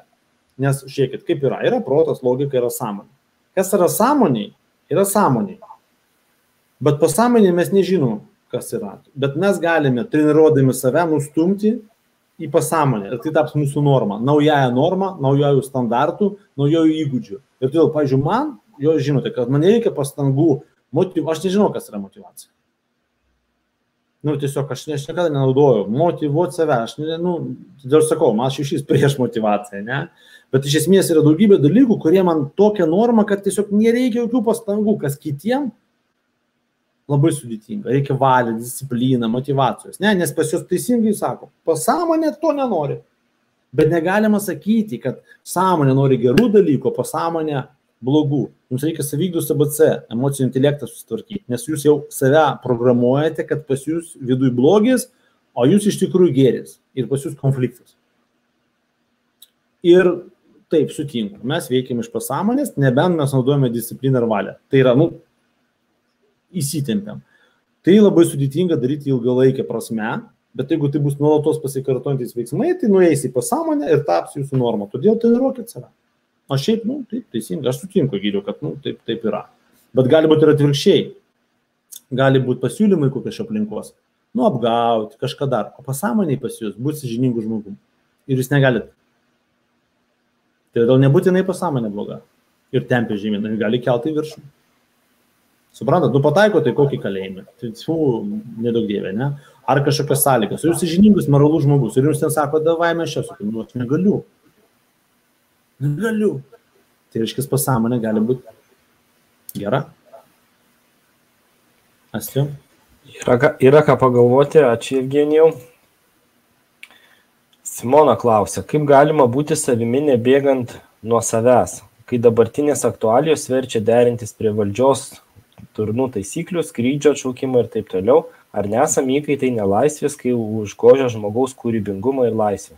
nes žiūrėkit, kaip yra, yra protas, logika, yra sąmonė. Kas yra sąmoniai, yra sąmoniai. Bet pasąmonėje mes nežinom, kas yra. Bet mes galime, treniruodami save, nustumti į pasąmonę. Ir tai taps mūsų norma. Naująją normą, naujojų standartų, naujojų įgūdžių. Ir todėl, pavyzdžiui, man, jo žinote, kad man reikia pastangų, motiv... aš nežinau, kas yra motivacija. Nu, tiesiog, aš, aš niekada nenaudoju motivuoti save. Aš, nu, todėl sakau, man šešys prieš motivaciją, ne? Bet iš esmės yra daugybė dalykų, kurie man tokia norma, kad tiesiog nereikia jokių pastangų, kas kitiem labai sudėtinga, reikia valią, discipliną, motivacijos. Ne, nes pas jos teisingai sako, pasąmonė to nenori. Bet negalima sakyti, kad sąmonė nori gerų dalykų, pasąmonė blogų. Jums reikia savygdus A B C, emocijų intelektą susitvarkyti, nes jūs jau save programuojate, kad pas jūs viduj blogis, o jūs iš tikrųjų geris ir pas jūs konfliktas. Ir taip sutinku, mes veikiam iš pasąmonės, nebent mes naudojame discipliną ar valią. Tai yra, nu, įsitempiam. Tai labai sudėtinga daryti ilgalaikę prasme, bet jeigu tai bus nuolatos pasikartojantys veiksmai, tai nueisi į pasąmonę ir taps jūsų normą. Todėl treniruokit save. Aš šiaip, nu, taip, teisingai, aš sutinku, geriau, kad, nu, taip, taip yra. Bet gali būti ir atvirkščiai. Gali būti pasiūlymai kokios aplinkos. Nu, apgauti, kažką dar. O pasąmoniai pas jūs bus sąžiningu žmogum. Ir jūs negalite. Tai dėl nebūtinai pasąmonė bloga. Ir tempia žemyn, gali kelti į viršų. Suprantat, nu pataiko tai kokį kalėjimą, tai su nedaug dievė, ne? Ar kažkokios sąlygos, jūs sąžiningas, moralus žmogus, ir jums ten sako, davai mes čia, nu, aš negaliu. Negaliu. Tai reiškia, pasąmonė gali būti gera. Astijau. Yra, yra ką pagalvoti, ačiū, Jevgenijau. Simona klausia, kaip galima būti savimi nebėgant nuo savęs, kai dabartinės aktualijos verčia derintis prie valdžios, turnų taisyklių, skrydžio atšaukimą ir taip toliau, ar nesam įkaitai nelaisvės, kai užgožia žmogaus kūrybingumą ir laisvę?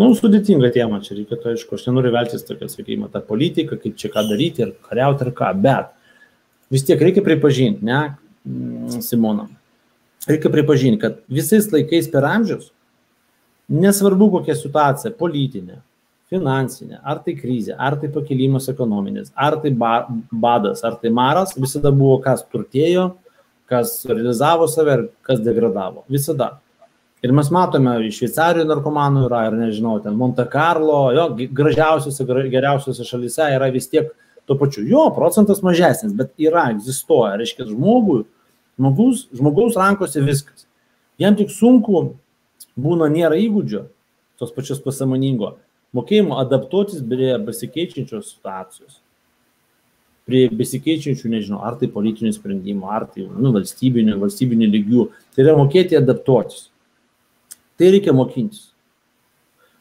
Nu, sudėtinga tema, čia reikėtų, aišku, aš nenoriu veltis tokią, sakykime, tą politiką, kaip čia ką daryti ir kariauti ir ką, bet vis tiek reikia pripažinti, ne, Simona, reikia pripažinti, kad visais laikais per amžius, nesvarbu kokia situacija, politinė, finansinė, ar tai krizė, ar tai pakilimas ekonominis, ar tai badas, ar tai maras, visada buvo kas turtėjo, kas realizavo save ir kas degradavo. Visada. Ir mes matome, Šveicarijoje narkomanų yra, ir nežinau, ten Monte Carlo, jo, gražiausiose, geriausiose šalyse yra vis tiek tuo pačiu. Jo, procentas mažesnis, bet yra, egzistuoja. Reiškia, žmogui, žmogus, žmogaus rankose viskas. Jam tik sunku būna, nėra įgūdžio, tos pačios pasąmoningo, mokėjimo adaptuotis prie besikeičiančios situacijos, prie besikeičiančių, nežinau, ar tai politinių sprendimų, ar tai nu, valstybinių, valstybinių lygių. Tai yra mokėti adaptuotis. Tai reikia mokintis.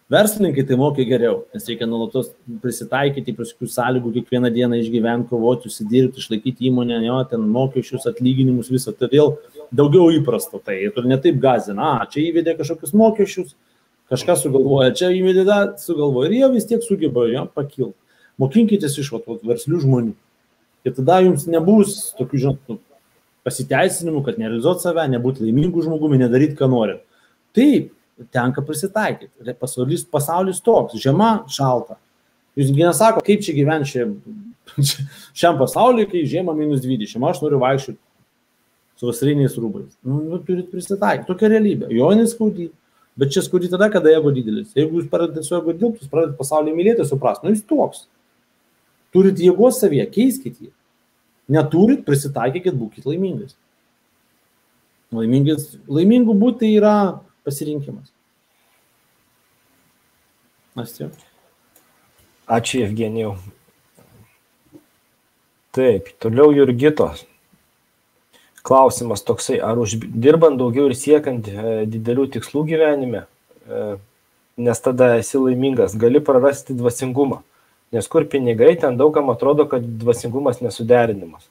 Verslininkai tai mokia geriau, nes reikia nuolatos prisitaikyti prie tokių sąlygų, kiekvieną dieną išgyventi, kovoti, užsidirbti, išlaikyti įmonę, jo, ten mokesčius, atlyginimus, visą. Tai vėl daugiau įprasta tai. Ir ne taip gazina, a, čia įvedė kažkokius mokesčius, kažką sugalvoja, čia įvedė, sugalvoja. Ir jie vis tiek sugeba, jo, pakilti. Mokinkitės iš vat, vat, verslių žmonių. Ir tada jums nebus tokių, žinot, pasiteisinimų, kad nerealizuoti save, nebūti laimingų žmogumi, nedaryti, ką nori. Taip, tenka prisitaikyti. Pasaulis, pasaulis toks, žiema šalta. Jūs nesako, kaip čia gyventi šiam, šiam pasauliu, kai žiema minus dvidešimt, aš noriu vaikščioti su vasariniais rūbais. Nu, nu turit prisitaikyti. Tokia realybė. Jo neskaudy. Bet čia skaudį tada, kada ego didelis. Jeigu jūs pradedate su ego dirbti, jūs pradedate pasaulį mylėti, suprast, nu jis toks. Turit jėgos savyje, keiskit jį. Neturit, prisitaikykit, būkit laimingas. Laimingas. Laimingų būti yra pasirinkimas. Astijus. Ačiū, Jevgenijau. Taip, toliau Jurgitos. Klausimas toksai, ar uždirbant daugiau ir siekant didelių tikslų gyvenime, nes tada esi laimingas, gali prarasti dvasingumą. Nes kur pinigai, ten daugam atrodo, kad dvasingumas nesuderinimas.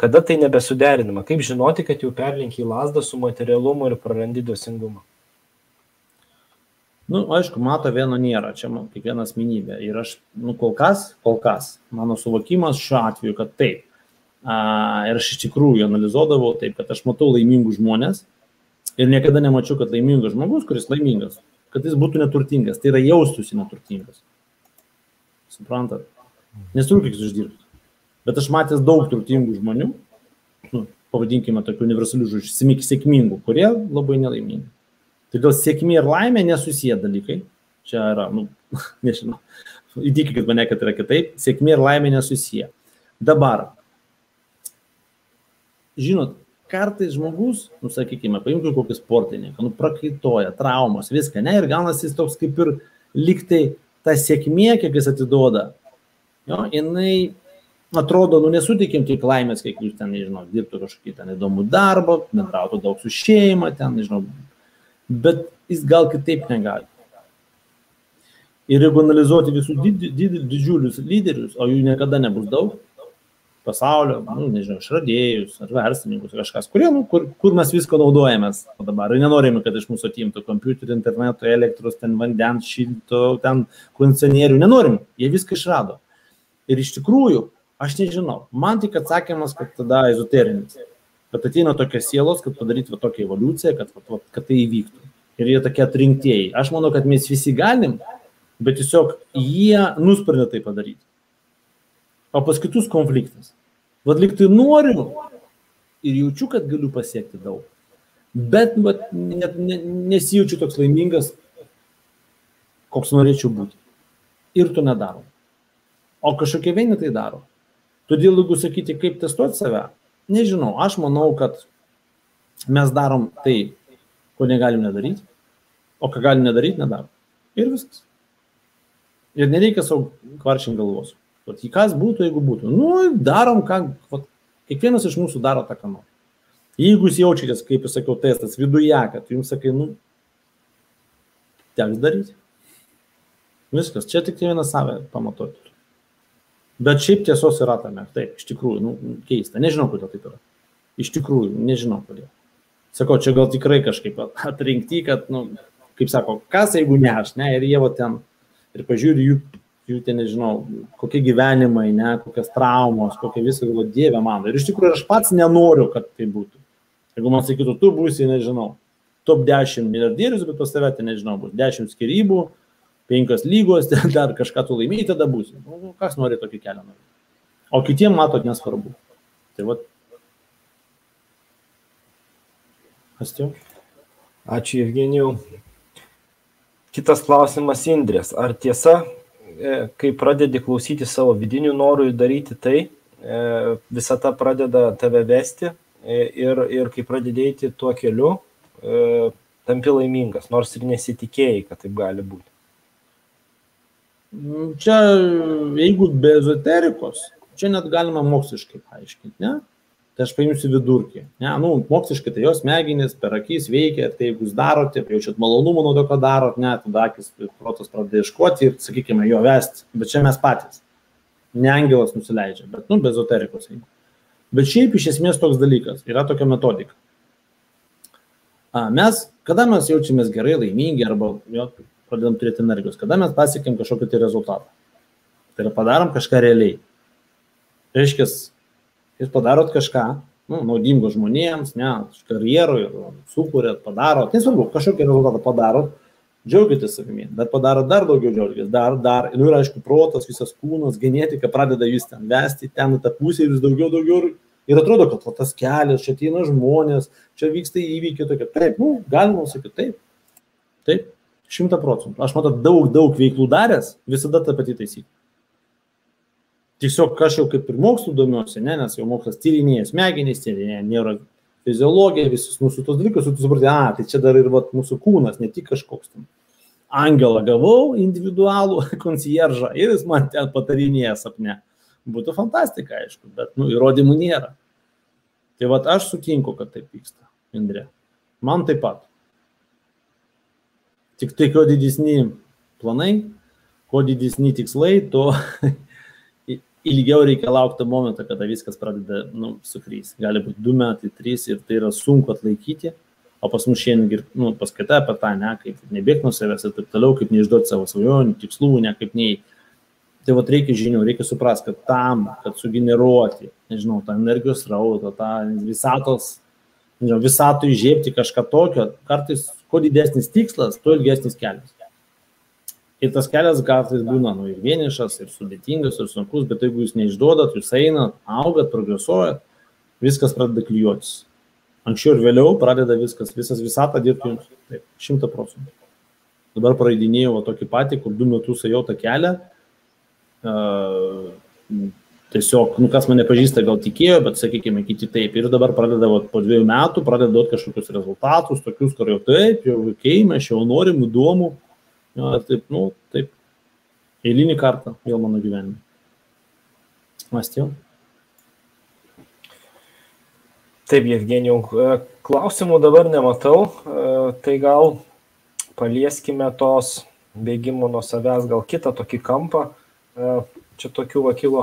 Kada tai nebesuderinama? Kaip žinoti, kad jau perlinkiai lazdą su materialumu ir prarandi dvasingumą? Nu, aišku, mato vieno nėra, čia man kiekviena asmenybė. Ir aš, nu, kol kas, kol kas, mano suvokimas šiuo atveju, kad taip. A, ir aš iš tikrųjų analizuodavau taip, kad aš matau laimingus žmonės ir niekada nemačiau, kad laimingas žmogus, kuris laimingas, kad jis būtų neturtingas. Tai yra jaustusi neturtingas. Suprantat? Nesurkis uždirbti. Bet aš matęs daug turtingų žmonių, nu, pavadinkime tokių universalių žodžių, sėkmingų, kurie labai nelaimingi. Todėl sėkmė ir laimė nesusiję dalykai. Čia yra, nu, nežinau, įtikėkit mane, kad yra kitaip. Sėkmė ir laimė nesusiję. Dabar, žinot, kartais žmogus, nu, sakykime, paimkime kokį sportininką, nu, prakaitoja, traumos, viską, ne, ir gaunasi jis toks kaip ir liktai ta sėkmė, kiek jis atiduoda, jo, jinai atrodo, nu, nesutikim tik laimės, kiek jūs ten, nežinau, dirbtų kažkokį ten įdomų darbą, bendrautų daug su šeima, ten, nežinau, bet jis gal kitaip negali. Ir jeigu analizuoti visus did, did, didžiulius lyderius, o jų niekada nebus daug, pasaulio, nu, nežinau, išradėjus ar verslininkus, kažkas, kurie, nu, kur, kur mes visko naudojamės dabar. Ir nenorime, kad iš mūsų atimtų kompiuterį, interneto, elektros, ten vandens, šilto, ten kondicionierių. Nenorim, jie viską išrado. Ir iš tikrųjų, aš nežinau. Man tik atsakymas, kad tada ezoterinis. Kad ateina tokios sielos, kad padaryti va, tokią evoliuciją, kad, va, kad tai įvyktų. Ir jie tokie atrinktieji. Aš manau, kad mes visi galim, bet tiesiog jie nusprendė tai padaryti. O pas kitus konfliktas. Vat liktai noriu ir jaučiu, kad galiu pasiekti daug. Bet vat, net, net, nesijaučiu toks laimingas, koks norėčiau būti. Ir to nedarau. O kažkokie vieni tai daro. Todėl, jeigu sakyti, kaip testuoti save, nežinau, aš manau, kad mes darom tai, ko negalim nedaryti, o ką galim nedaryti, nedarom. Ir viskas. Ir nereikia savo kvaršinti galvos. Vat, kas būtų, jeigu būtų? Nu, darom, ką, vat, kiekvienas iš mūsų daro tą, ką nori. Jeigu jūs jaučiatės, kaip jūs sakiau, testas viduje, kad jums sakai, nu, teks daryti. Viskas, čia tik vieną savę pamatoti. Bet šiaip tiesos yra tame. Taip, iš tikrųjų, nu, keista. Nežinau, kodėl taip yra. Iš tikrųjų, nežinau, kodėl. Sakau, čia gal tikrai kažkaip atrinkti, kad, nu, kaip sako, kas, jeigu ne aš, ne, ir jie va ten, ir pažiūri jų, kažkokių, ten nežinau, kokie gyvenimai, ne, kokios traumos, kokie visą galvo, Dieve mano. Ir iš tikrųjų aš pats nenoriu, kad tai būtų. Jeigu man sakytų, tu būsi, nežinau, top dešimt milijardierius, bet pas tave, tai nežinau, bus dešimt skirybų, penkios lygos, dar kažką tu laimėjai, tada būsi. Nu, kas nori tokį kelią? Nori. O kitiem, matot, nesvarbu. Tai vat. Astijau. Ačiū, Jevgenijau. Kitas klausimas, Indrės. Ar tiesa, kai pradedi klausyti savo vidinių norų ir daryti tai, visa ta pradeda tave vesti ir, ir kai pradedėti tuo keliu, tampi laimingas, nors ir nesitikėjai, kad taip gali būti? Čia, jeigu be ezoterikos, čia net galima moksliškai paaiškinti, ne? Tai aš paimsiu vidurkį. Ne, nu, moksliškai tai jos smegenys per akis veikia, tai jeigu jūs darote, jaučiat malonumą nuo to, ką darot, ne, tada akis protas pradeda ieškoti ir, sakykime, jo vesti. Bet čia mes patys. Ne angelas nusileidžia, bet, nu, be ezoterikos. Bet šiaip iš esmės toks dalykas. Yra tokia metodika. A, mes, kada mes jaučiamės gerai, laimingi, arba jo, pradedam turėti energijos, kada mes pasiekėm kažkokį tai rezultatą. Tai yra padarom kažką realiai. Reiškia, jūs padarot kažką, nu, naudingo žmonėms, ne, karjerui, sukūrėt, padarot, nesvarbu, kažkokį rezultatą padarot, džiaugitės savimi, bet padarot dar daugiau džiaugitės, dar, dar, nu, ir aišku, protas, visas kūnas, genetika pradeda jūs ten vesti, ten tą pusę ir vis daugiau, daugiau, ir atrodo, kad va, tas kelias, čia ateina žmonės, čia vyksta įvykiai, tokia, taip, nu, galima sakyti, taip, taip, šimta procentų. Aš matau, daug, daug veiklų daręs, visada tą patį taisyklę. Tiesiog aš jau kaip ir mokslų domiuosi, ne, nes jau mokslas tyrinėja smegenys, tyrinėja neurofiziologiją, visus mūsų tos dalykus, tu supranti, a, tai čia dar ir vat, mūsų kūnas, ne tik kažkoks ten. Angelą gavau, individualų koncieržą ir jis man ten patarinėja sapne. Būtų fantastika, aišku, bet, nu, įrodymų nėra. Tai vat aš sutinku, kad taip vyksta, Indrė. Man taip pat. Tik tai, kuo didesni planai, kuo didesni tikslai, to... Ilgiau reikia laukti momentą, kada viskas pradeda, nu, sukrys. Gali būti du metai, trys ir tai yra sunku atlaikyti, o pas mus šiandien, nu, paskaita apie tą, ne, kaip nebėgti nuo savęs ir taip toliau, kaip neišduoti savo svajonių, tikslų, ne, kaip nei. Tai vat reikia žinių, reikia suprasti, kad tam, kad sugeneruoti, nežinau, tą energijos rautą, tą visatos, nežinau, visatų įžiebti kažką tokio, kartais, kuo didesnis tikslas, tuo ilgesnis kelias. Ir tas kelias kartais būna, nu, ir vienišas, ir sudėtingas, ir sunkus, bet jeigu jūs neišduodat, jūs einat, augat, progresuojat, viskas pradeda klijuotis. Anksčiau ir vėliau pradeda viskas, visas visata dirbti jums. Taip, šimta procentų. Dabar praeidinėjau tokį patį, kur du metus ėjau tą kelią. Uh, tiesiog, nu, kas mane pažįsta, gal tikėjo, bet, sakykime, kiti taip. Ir dabar pradeda vat, po dviejų metų, pradeda duoti kažkokius rezultatus, tokius, kur jau taip, jau veikėjame, aš jau norim, įdomu. Jo, taip, nu, taip. Eilinį kartą vėl mano gyvenime. Mąstėjau. Taip, Jevgenijau, klausimų dabar nematau, tai gal palieskime tos bėgimo nuo savęs, gal kitą tokį kampą. Čia tokių vakilo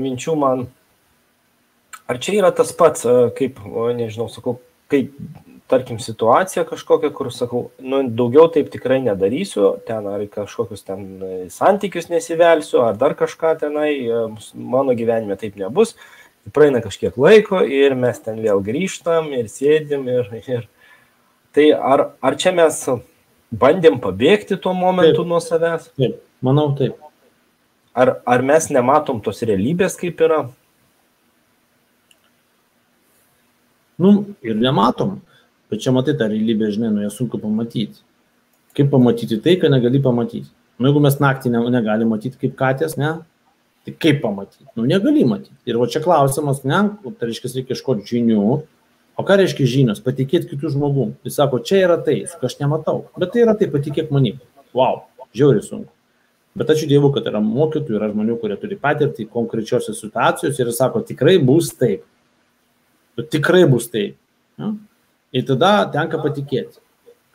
minčių man. Ar čia yra tas pats, kaip, nežinau, sakau, kaip... Tarkim, situacija kažkokia, kur sakau, nu, daugiau taip tikrai nedarysiu, ten ar kažkokius ten santykius nesivelsiu, ar dar kažką tenai, mano gyvenime taip nebus. Praeina kažkiek laiko ir mes ten vėl grįžtam ir sėdim. Ir, ir... Tai ar, ar čia mes bandėm pabėgti tuo momentu taip, nuo savęs? Taip, manau taip. Ar, ar mes nematom tos realybės, kaip yra? Nu, ir nematom. Bet čia matai tą realybę, žinai, nu, ją sunku pamatyti. Kaip pamatyti tai, ką negali pamatyti? Nu, jeigu mes naktį negali matyti kaip katės, ne? Tai kaip pamatyti? Nu, negali matyti. Ir va čia klausimas, ne? Tai reiškia, reikia ieškoti žinių. O ką reiškia žinios? Patikėti kitų žmogų. Jis sako, čia yra tai, su ką aš nematau. Bet tai yra tai, patikėk manim. Vau, wow, žiauriai sunku. Bet ačiū Dievu, kad yra mokytojų, yra žmonių, kurie turi patirtį konkrečiose situacijose ir sako, tikrai bus taip. Tikrai bus taip. Ne? Ir tada tenka patikėti.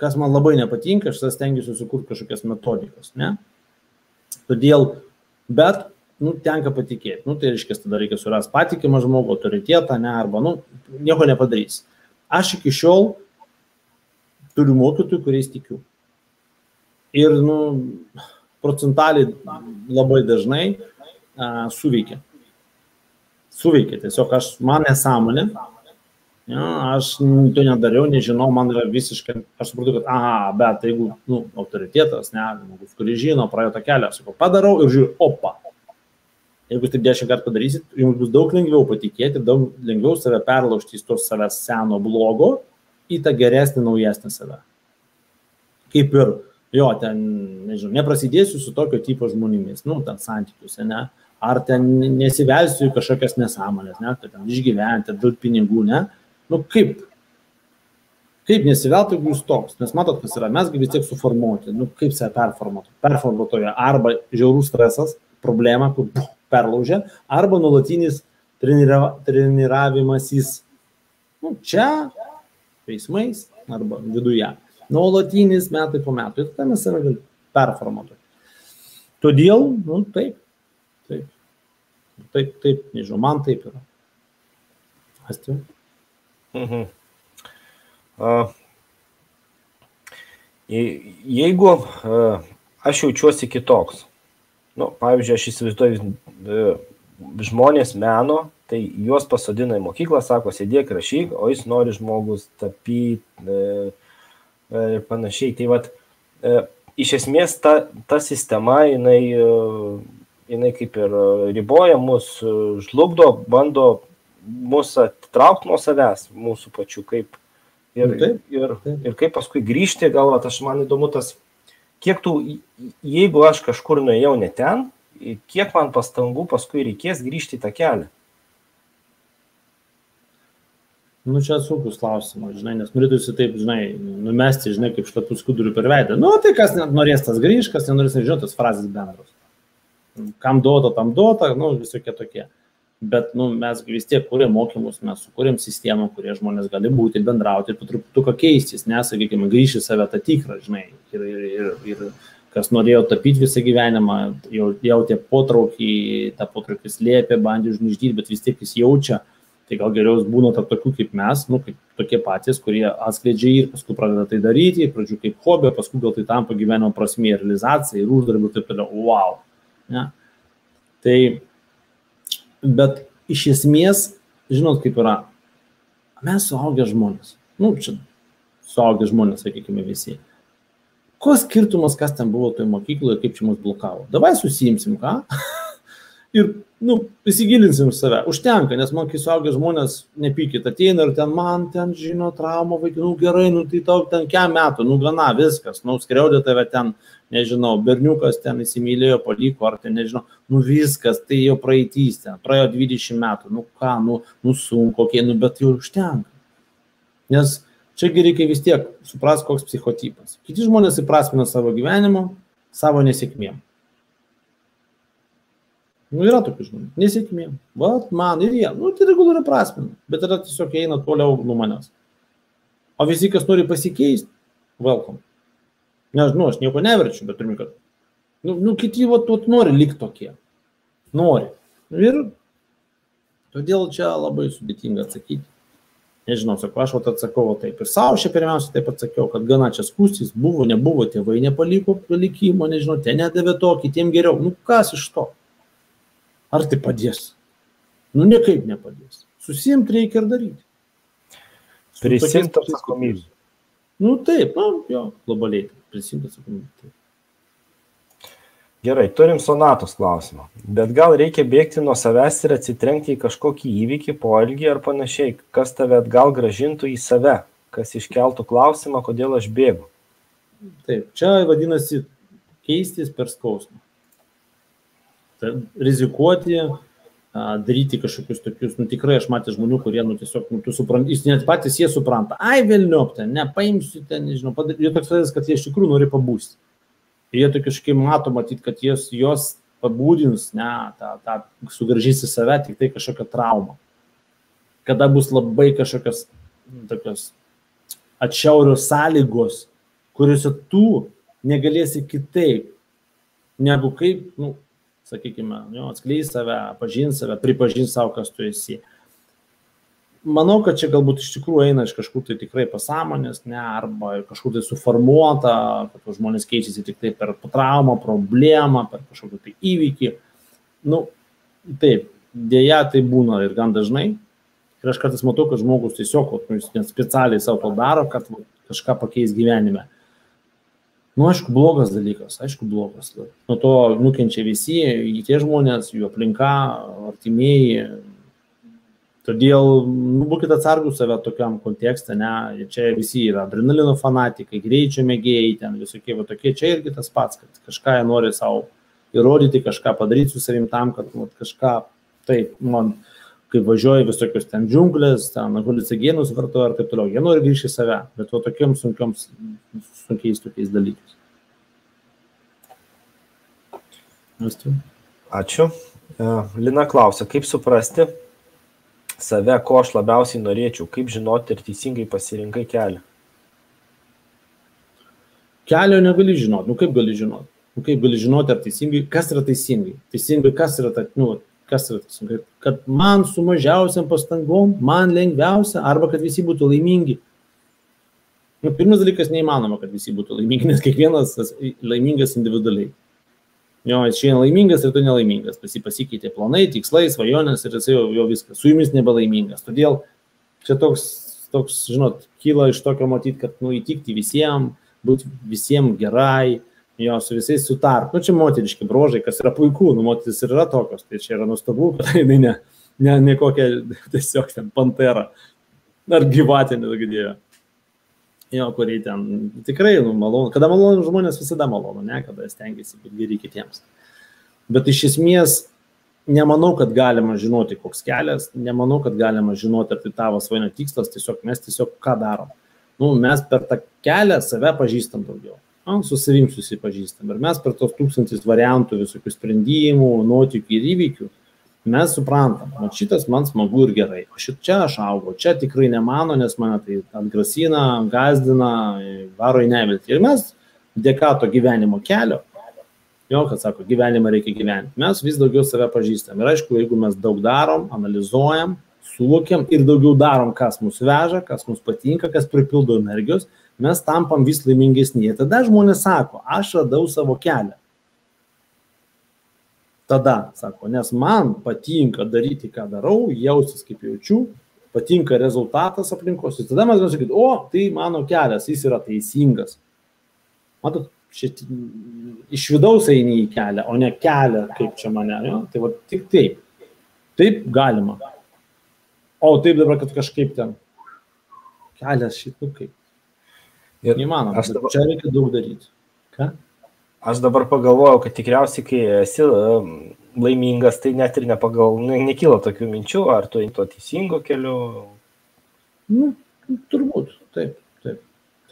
Kas man labai nepatinka, aš tas stengiuosi sukurti kažkokias metodikas, ne? Todėl, bet, nu, tenka patikėti. Nu, tai reiškia, tada reikia surasti patikimą žmogų, autoritetą, ne, arba, nu, nieko nepadarys. Aš iki šiol turiu mokytojų, kuriais tikiu. Ir, nu, procentaliai labai dažnai a, suveikia. Suveikia tiesiog, aš, man nesąmonė, ja, aš to nedariau, nežinau, man yra visiškai, aš supratau, kad, aha, bet jeigu, nu, autoritetas, ne, kuris žino, praėjo tą kelią, aš sakau, padarau ir žiūriu, opa. Jeigu taip dešimt kartų padarysit, jums bus daug lengviau patikėti, daug lengviau save perlaužti iš to savęs seno blogo į tą geresnį, naujesnį save. Kaip ir, jo, ten, nežinau, neprasidėsiu su tokio tipo žmonėmis, nu, ten santykiuose, ne, ar ten nesivelsiu į kažkokias nesąmonės, ne, ten išgyventi, dėl pinigų, ne, nu, kaip, kaip nesivelti, jeigu jūs toks, nes matot, kas yra, mesgi vis tiek suformuoti, nu, kaip save performuoti, performuotoje, arba žiaurų stresas, problema, kur perlaužia, arba nulatinis trenira, treniravimasis nu, čia, veismais, arba viduje. Nulatinis metai po metų. Ir tai mes save performatuoti. Todėl, nu, taip, taip, taip, taip, nežinau, man taip yra. Astijau. Mhm. Uh, jeigu uh, aš jaučiuosi kitoks, nu, pavyzdžiui, aš įsivaizduoju žmonės meno, tai juos pasodina į mokyklą, sako, sėdėk, rašyk, o jis nori žmogus tapyti ir panašiai. Tai vat, iš esmės, ta, ta sistema, jinai, jinai kaip ir riboja mus, žlugdo, bando mus atitraukti nuo savęs, mūsų pačių, kaip ir, ir, ir, ir kaip paskui grįžti, gal, vat, aš man įdomu tas, kiek tų, jeigu aš kažkur nuėjau ne ten, kiek man pastangų paskui reikės grįžti į tą kelią? Nu, čia sunkus klausimas, žinai, nes norėtųsi taip, žinai, numesti, žinai, kaip šlapių skudurių per veidą. Nu, tai kas norės tas grįž, kas nenorės, nežinau, tas frazės bendros. Kam duota, tam duota, nu, visokie tokie. Bet, nu, mes vis tiek kūrėm mokymus, mes sukūrėm sistemą, kurie žmonės gali būti, bendrauti ir truputuką keistis, nesakykime, grįžti save tą tikrą, žinai, ir, ir, ir, ir kas norėjo tapyti visą gyvenimą, jau, jau tie potraukiai, ta potraukis lėpė, bandė užniždyti, bet vis tiek jis jaučia, tai gal geriau būna tarp tokių kaip mes, nu, kaip tokie patys, kurie atskleidžia ir paskui pradeda tai daryti, pradžių kaip hobio, paskui gal tai tampa gyvenimo prasmė, realizacija ir uždarbų taip toliau, wow. Ja. Tai bet iš esmės, žinot, kaip yra, mes suaugę žmonės, nu, čia suaugę žmonės, sakykime, visi. Ko skirtumas, kas ten buvo toje mokykloje, kaip čia mus blokavo? Davai susiimsim, ką? ir, nu, įsigilinsim save. Užtenka, nes man, kai suaugę žmonės nepykit, ateina ir ten man, ten, žino, trauma, vaikinų, nu, gerai, nu, tai tau ten kiam metų, nu, gana viskas, nu, skriaudė tave ten, nežinau, berniukas ten įsimylėjo, paliko, ar ten, nežinau, nu viskas, tai jau praeitys ten, praėjo dvidešimt metų, nu ką, nu, nu sunku, okay, nu, bet jau užtenka. Nes čia reikia vis tiek supras, koks psichotipas. Kiti žmonės įprasmina savo gyvenimo, savo nesėkmėm. Nu yra tokių žmonių, nesėkmėm, vat man ir jie, nu tai reguliariai yra prasmina, bet tada tiesiog eina toliau nuo manęs. O visi, kas nori pasikeisti, welcome. Nežinau, aš nieko neverčiu, bet turime, kad nu, nu, kiti vat, vat nori likti tokie. Nori. Ir todėl čia labai sudėtinga atsakyti. Nežinau, sakau, aš vat atsakau vat taip. Ir savo šią pirmiausia taip atsakiau, kad gana čia skūstys, buvo, nebuvo, tėvai nepaliko palikimo, nežinau, ten nedavė to, kitiem geriau. Nu, kas iš to? Ar tai padės? Nu, niekaip nepadės. Susimt reikia ir daryti. Prisimt atsakomybę. Nu, taip, nu, jo, globaliai. Gerai, turim Sonatos klausimą, bet gal reikia bėgti nuo savęs ir atsitrenkti į kažkokį įvykį, poelgį ar panašiai, kas tave atgal gražintų į save, kas iškeltų klausimą, kodėl aš bėgu. Taip, čia vadinasi keistis per skausmą. Tai rizikuoti, daryti kažkokius tokius, nu tikrai aš matęs žmonių, kurie, nu tiesiog, nu tu supranti, jis net patys jie supranta, ai velniop ten, ne, paimsiu ten, nežinau, jie toks vadės, kad jie iš tikrųjų nori pabūsti. Ir jie tokie kažkaip mato, matyt, kad jos, jos pabūdins, ne, ta, ta, sugražysi save, tik tai kažkokią traumą. Kada bus labai kažkokios, tokios atšiaurios sąlygos, kuriuose tu negalėsi kitaip, negu kaip, nu, sakykime, atskleis save, pažins save, pripažins savo, kas tu esi. manau, kad čia galbūt iš tikrųjų eina iš kažkur tai tikrai pasąmonės, ne, arba kažkur tai suformuota, kad žmonės keičiasi tik tai per traumą, problemą, per kažkokį tai įvykį. Nu, taip, dėja tai būna ir gan dažnai. Ir aš kartais matau, kad žmogus tiesiog specialiai savo to daro, kad kažką pakeis gyvenime. Nu, aišku, blogas dalykas, aišku, blogas. Nuo to nukenčia visi, tie žmonės, jų aplinka, artimieji. Todėl, nu, būkite atsargūs save tokiam kontekste, ne, čia visi yra adrenalino fanatikai, greičio mėgėjai, ten visokie, va tokie, čia irgi tas pats, kad kažką jie nori savo įrodyti, kažką padaryti su savim tam, kad nu, kažką, taip, man, kai važiuoja visokios ten džiunglės, ten haliucinogenus vartoja ir taip toliau. Jie nori grįžti į save, bet to tokiems sunkioms, sunkiais tokiais dalykais. Ačiū. Ačiū. Lina klausia, kaip suprasti save, ko aš labiausiai norėčiau, kaip žinoti ir teisingai pasirinkai kelią? Kelio negali žinoti, nu kaip gali žinoti? Nu kaip gali žinoti, ar teisingai, kas yra teisingai? Teisingai, kas yra, ta, nu, kas yra teisingai? Kad man su mažiausiam pastangom, man lengviausia, arba kad visi būtų laimingi. Nu, pirmas dalykas, neįmanoma, kad visi būtų laimingi, nes kiekvienas laimingas individualiai. Jo, jis šiandien laimingas ir tu nelaimingas, pas jį pasikeitė planai, tikslai, svajonės ir jis jau, jau viskas, su jumis nebelaimingas. Todėl čia toks, toks žinot, kyla iš tokio matyti, kad nu, įtikti visiems, būti visiems gerai, jo, su visais sutart. Nu, čia moteriški brožai, kas yra puiku, nu, moteris ir yra tokios, tai čia yra nuostabu, kad jinai ne, ne, ne kokia tiesiog ten pantera ar gyvatė nedagdėjo. Jo, kurį ten tikrai, nu, malonu. Kada malonu, žmonės visada malonu, ne, kada stengiasi būti geri kitiems. Bet iš esmės, nemanau, kad galima žinoti, koks kelias, nemanau, kad galima žinoti, ar tai tavo svajonė tikslas, tiesiog mes tiesiog ką darom. Nu, mes per tą kelią save pažįstam daugiau, nu, su savim susipažįstam. Ir mes per tos tūkstantis variantų visokių sprendimų, nuotykių ir įvykių, mes suprantam, o šitas man smagu ir gerai, o šit čia aš augau, čia tikrai nemano, nes mane tai atgrasina, gazdina, varo į neviltį. Ir mes dėka to gyvenimo kelio, jo, kad sako, gyvenimą reikia gyventi, mes vis daugiau save pažįstam. Ir aišku, jeigu mes daug darom, analizuojam, suvokiam ir daugiau darom, kas mus veža, kas mus patinka, kas pripildo energijos, mes tampam vis laimingesnį. Ir tada žmonės sako, aš radau savo kelią. Tada, sako, nes man patinka daryti, ką darau, jausis kaip jaučiu, patinka rezultatas aplinkos. Ir tada mes galime sakyti, o, tai mano kelias, jis yra teisingas. Matot, šit, iš vidaus eini į kelią, o ne kelią, kaip čia mane. Jo? Tai va, tik taip. Taip galima. O taip dabar, kad kažkaip ten kelias šitų kaip. Neįmanoma, dabar... čia reikia daug daryti. Ką? Aš dabar pagalvojau, kad tikriausiai, kai esi laimingas, tai net ir nepagal, ne, nekyla tokių minčių, ar tu eini to teisingo keliu. Nu, turbūt, taip, taip,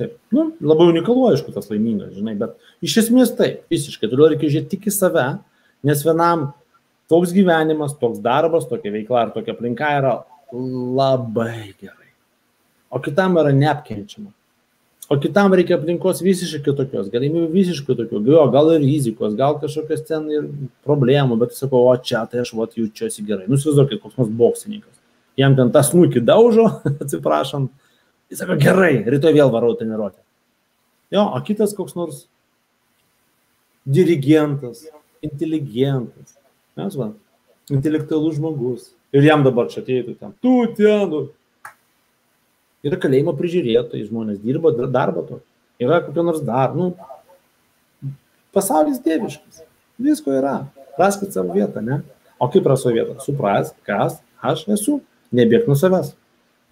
taip. Nu, labai unikalu, aišku, tas laimingas, žinai, bet iš esmės taip, visiškai, turiu reikia žiūrėti tik į save, nes vienam toks gyvenimas, toks darbas, tokia veikla ar tokia aplinka yra labai gerai, o kitam yra neapkenčiama. O kitam reikia aplinkos visiškai kitokios, galimybių visiškai tokių, gal ir rizikos, gal kažkokios ten ir problemų, bet sakau, o čia, tai aš vat, jaučiuosi gerai. Nu, įsivaizduokit, koks nors boksininkas. Jam ten tas snukį daužo, atsiprašant, jis sako, gerai, rytoj vėl varau treniruotę. Jo, o kitas koks nors dirigentas, inteligentas, mes va, intelektualus žmogus. Ir jam dabar čia ateitų ten, tu ten, yra kalėjimo prižiūrėtojai, žmonės dirba darbą to. Yra kokio nors dar, nu, pasaulis dieviškas. Visko yra. Raskit savo vietą, ne? O kaip yra savo vietą? Supras, kas aš esu. Nebėk nuo savęs.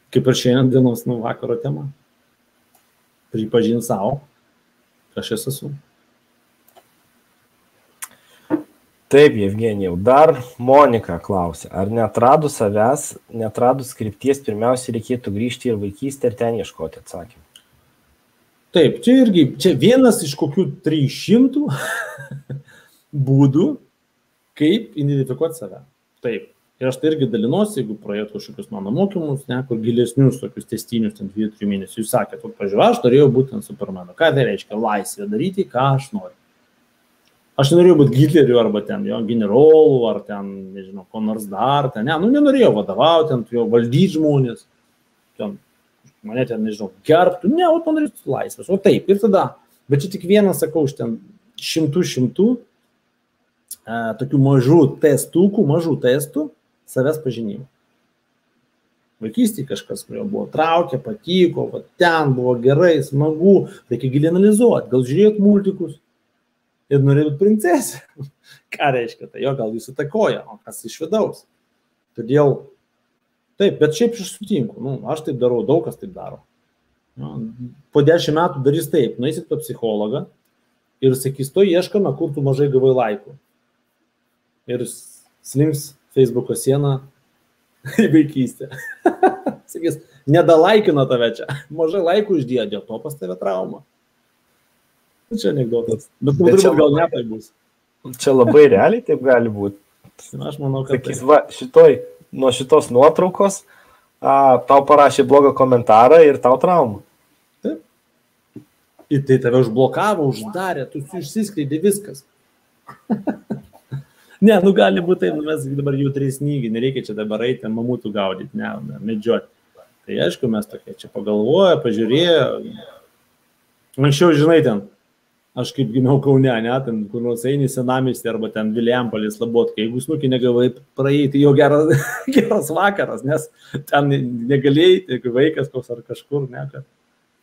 Kaip ir šiandien dienos, nu, vakaro tema. Pripažin savo, aš esu. Taip, Jevgenijau, dar Monika klausia, ar netradus savęs, netradus krypties, pirmiausia, reikėtų grįžti ir vaikystę ir ten ieškoti atsakymą? Taip, čia irgi, čia vienas iš kokių trijų šimtų būdų, kaip identifikuoti save. Taip, ir aš tai irgi dalinuosi, jeigu projektų kažkokius mano mokymus, ne, kur gilesnius, tokius testinius, ten dviejų trijų mėnesių, jūs sakėt, pažiūrėjau, aš turėjau būtent supermenu. Ką tai reiškia? Laisvė daryti, ką aš noriu. Aš nenorėjau būti Hitleriu arba ten jo generolų, ar ten, nežinau, ko nors dar, ten, ne, nu, nenorėjau vadovauti, ten, jo valdyti žmonės, ten, mane ten, nežinau, gerbtų, ne, o man reikia laisvės, o taip, ir tada, bet čia tik vienas, sakau, iš ten šimtų šimtų, e, tokių mažų testukų, mažų testų, savęs pažinimo. Vaikystėje kažkas, kurio buvo traukia, patiko, va, ten buvo gerai, smagu, reikia giliai analizuoti, gal žiūrėjot multikus ir norėjot princesę. Ką reiškia, tai jo gal jūs įtakoja, o kas iš vidaus. Todėl, taip, bet šiaip aš sutinku, nu, aš taip darau, daug kas taip daro. Po dešimt metų darys taip, nueisit pas psichologą ir sakys, to ieškame, kur tu mažai gavai laikų. Ir slinks Facebook'o sieną, vaikystė. Sakys, nedalaikino tave čia. Mažai laikų išdėjo, dėl to pas tave trauma. Čia anegdotas. Bet, bet turbūt gal ne tai bus. Čia labai realiai taip gali būti. Aš manau, kad sakys, tai. Va, šitoj, nuo šitos nuotraukos a, tau parašė blogą komentarą ir tau traumą. Taip. Ir tai tave užblokavo, uždarė, tu išsiskleidė viskas. Ne, nu gali būti, tai, nu, mes dabar jautriai snygi, nereikia čia dabar eiti, mamutų gaudyti, ne, ne medžioti. Tai aišku, mes tokie čia pagalvoja, pažiūrėjo. Anksčiau, žinai, ten, aš kaip gimiau Kaune, ne, ten, kur nors eini senamiestį arba ten Vilijampolės Labotkai, jeigu snukį negavai praeiti, jau geras, geras vakaras, nes ten negalėjai, jeigu vaikas koks ar kažkur, ne, kad,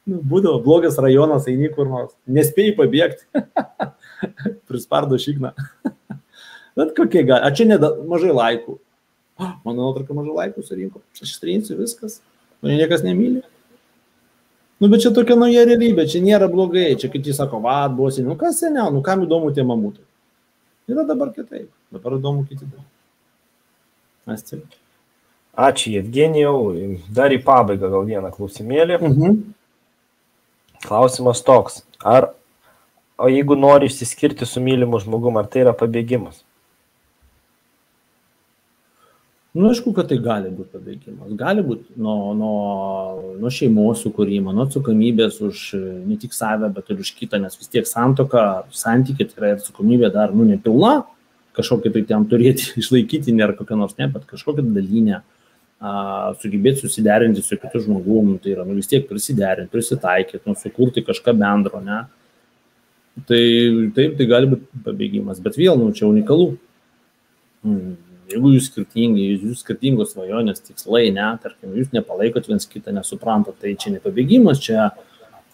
nu, būdavo blogas rajonas, eini kur nors, nespėjai pabėgti, prispardo šikną. Bet kokie gali, a čia neda, mažai laikų. Oh, mano nuotrauka mažai laikų surinko. Aš ištrinsiu viskas, mane niekas nemylė. Nu, bet čia tokia nauja realybė, čia nėra blogai, čia kiti sako, va, buvo seniau, nu kas seniau, nu kam įdomu tie mamutai. Yra dabar kitaip, dabar įdomu kiti. Astijus. Ačiū, Jevgenijau. Dar į pabaigą gal vieną klausimėlį. Mhm. Klausimas toks, ar, o jeigu nori išsiskirti su mylimu žmogum, ar tai yra pabėgimas? Nu, aišku, kad tai gali būti pabėgimas. Gali būti nuo, nuo, nuo šeimos sukūrimo, nuo atsakomybės už ne tik save, bet ir už kitą, nes vis tiek santoka, santykiai yra ir atsakomybė dar, nu, nepilna, kažkokį tai ten turėti, išlaikyti, nėra kokią nors, ne, bet kažkokią dalinę, a, sugebėti susiderinti su kitu žmogumu, tai yra, nu, vis tiek prisiderinti, prisitaikyti, nu, sukurti kažką bendro, ne. Tai taip, tai gali būti pabėgimas, bet vėl, nu, čia unikalu. Hmm. Jeigu jūs skirtingi, jūs skirtingos svajonės, tikslai, ne, tarkim, jūs nepalaikot viens kitą, nesuprantat, tai čia ne pabėgimas, čia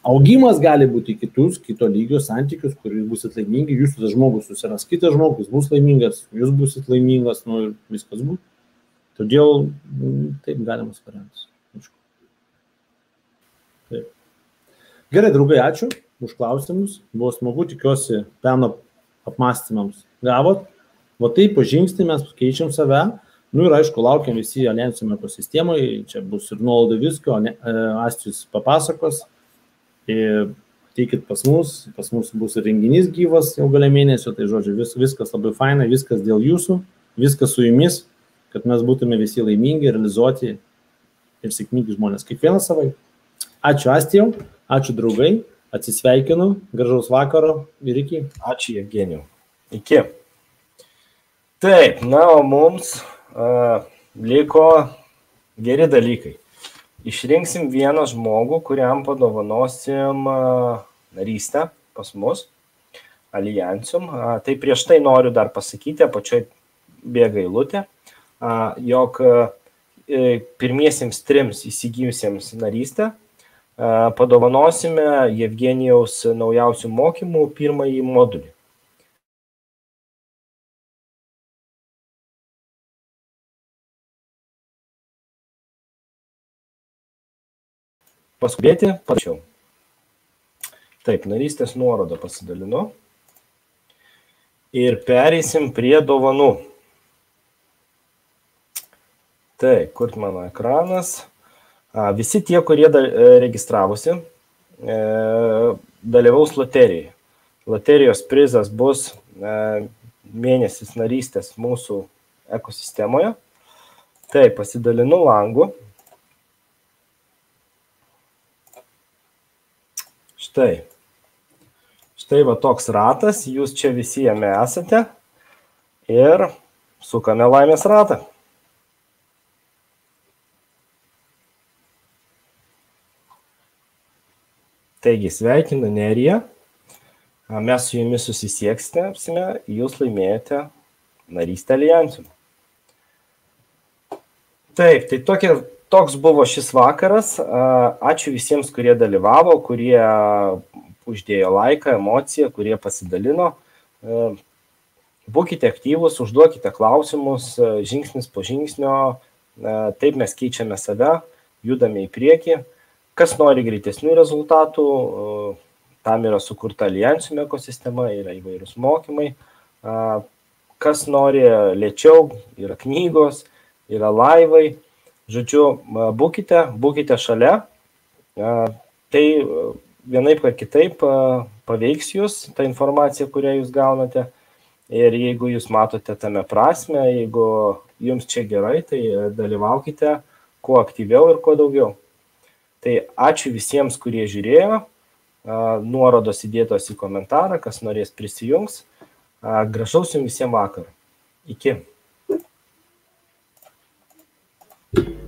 augimas gali būti kitus, kito lygio santykius, kur jūs busit laimingi, jūs tas žmogus susiras kitas žmogus, bus laimingas, jūs busit laimingas, nu ir viskas būtų. Todėl taip galimas variantas. Taip. Gerai, draugai, ačiū už klausimus, buvo smagu, tikiuosi, peno apmąstymams gavot. Va taip, po žingsnį mes keičiam save, nu ir aišku, laukiam visi Alliancium ekosistemoje, čia bus ir nuolaida visko, Astijus papasakos, teikit pas mus, pas mus bus ir renginys gyvas jau gale mėnesio, tai žodžiu, vis, viskas labai faina, viskas dėl jūsų, viskas su jumis, kad mes būtume visi laimingi, realizuoti ir sėkmingi žmonės, kiekvienas savai. Ačiū Astijau, ačiū draugai, atsisveikinu, gražaus vakaro ir iki. Ačiū Jevgenijau. Iki. Taip, na, o mums uh, liko geri dalykai. Išrinksim vieną žmogų, kuriam padovanosim uh, narystę pas mus, Alliancium. Uh, tai prieš tai noriu dar pasakyti, apačioj bėga eilutė, uh, jog uh, pirmiesiems trims įsigijusiems narystę uh, padovanosime Jevgenijaus naujausių mokymų pirmąjį modulį. Paskubėti, pačiau. Taip, narystės nuorodą pasidalinu. Ir pereisim prie dovanų. Taip, kur mano ekranas. A, visi tie, kurie da, e, registravosi, e, dalyvaus loterijoje. Loterijos prizas bus e, mėnesis narystės mūsų ekosistemoje. Taip, pasidalinu langų. Štai, Tai va toks ratas, jūs čia visi jame esate ir sukame laimės ratą. Taigi, sveikinu Neriją, mes su jumis susisieksime, jūs laimėjote narystę Alliancium. Taip, tai tokia, toks buvo šis vakaras. Ačiū visiems, kurie dalyvavo, kurie uždėjo laiką, emociją, kurie pasidalino. Būkite aktyvus, užduokite klausimus, žingsnis po žingsnio. Taip mes keičiame save, judame į priekį. Kas nori greitesnių rezultatų, tam yra sukurta Alliancium ekosistema, yra įvairūs mokymai. Kas nori lėčiau, yra knygos, yra laivai. Žodžiu, būkite, būkite šalia, tai vienaip ar kitaip paveiks jūs tą informaciją, kurią jūs gaunate. Ir jeigu jūs matote tame prasme, jeigu jums čia gerai, tai dalyvaukite kuo aktyviau ir kuo daugiau. Tai ačiū visiems, kurie žiūrėjo, nuorodos įdėtos į komentarą, kas norės prisijungs. Gražaus jums visiems vakaro. Iki. Thank you.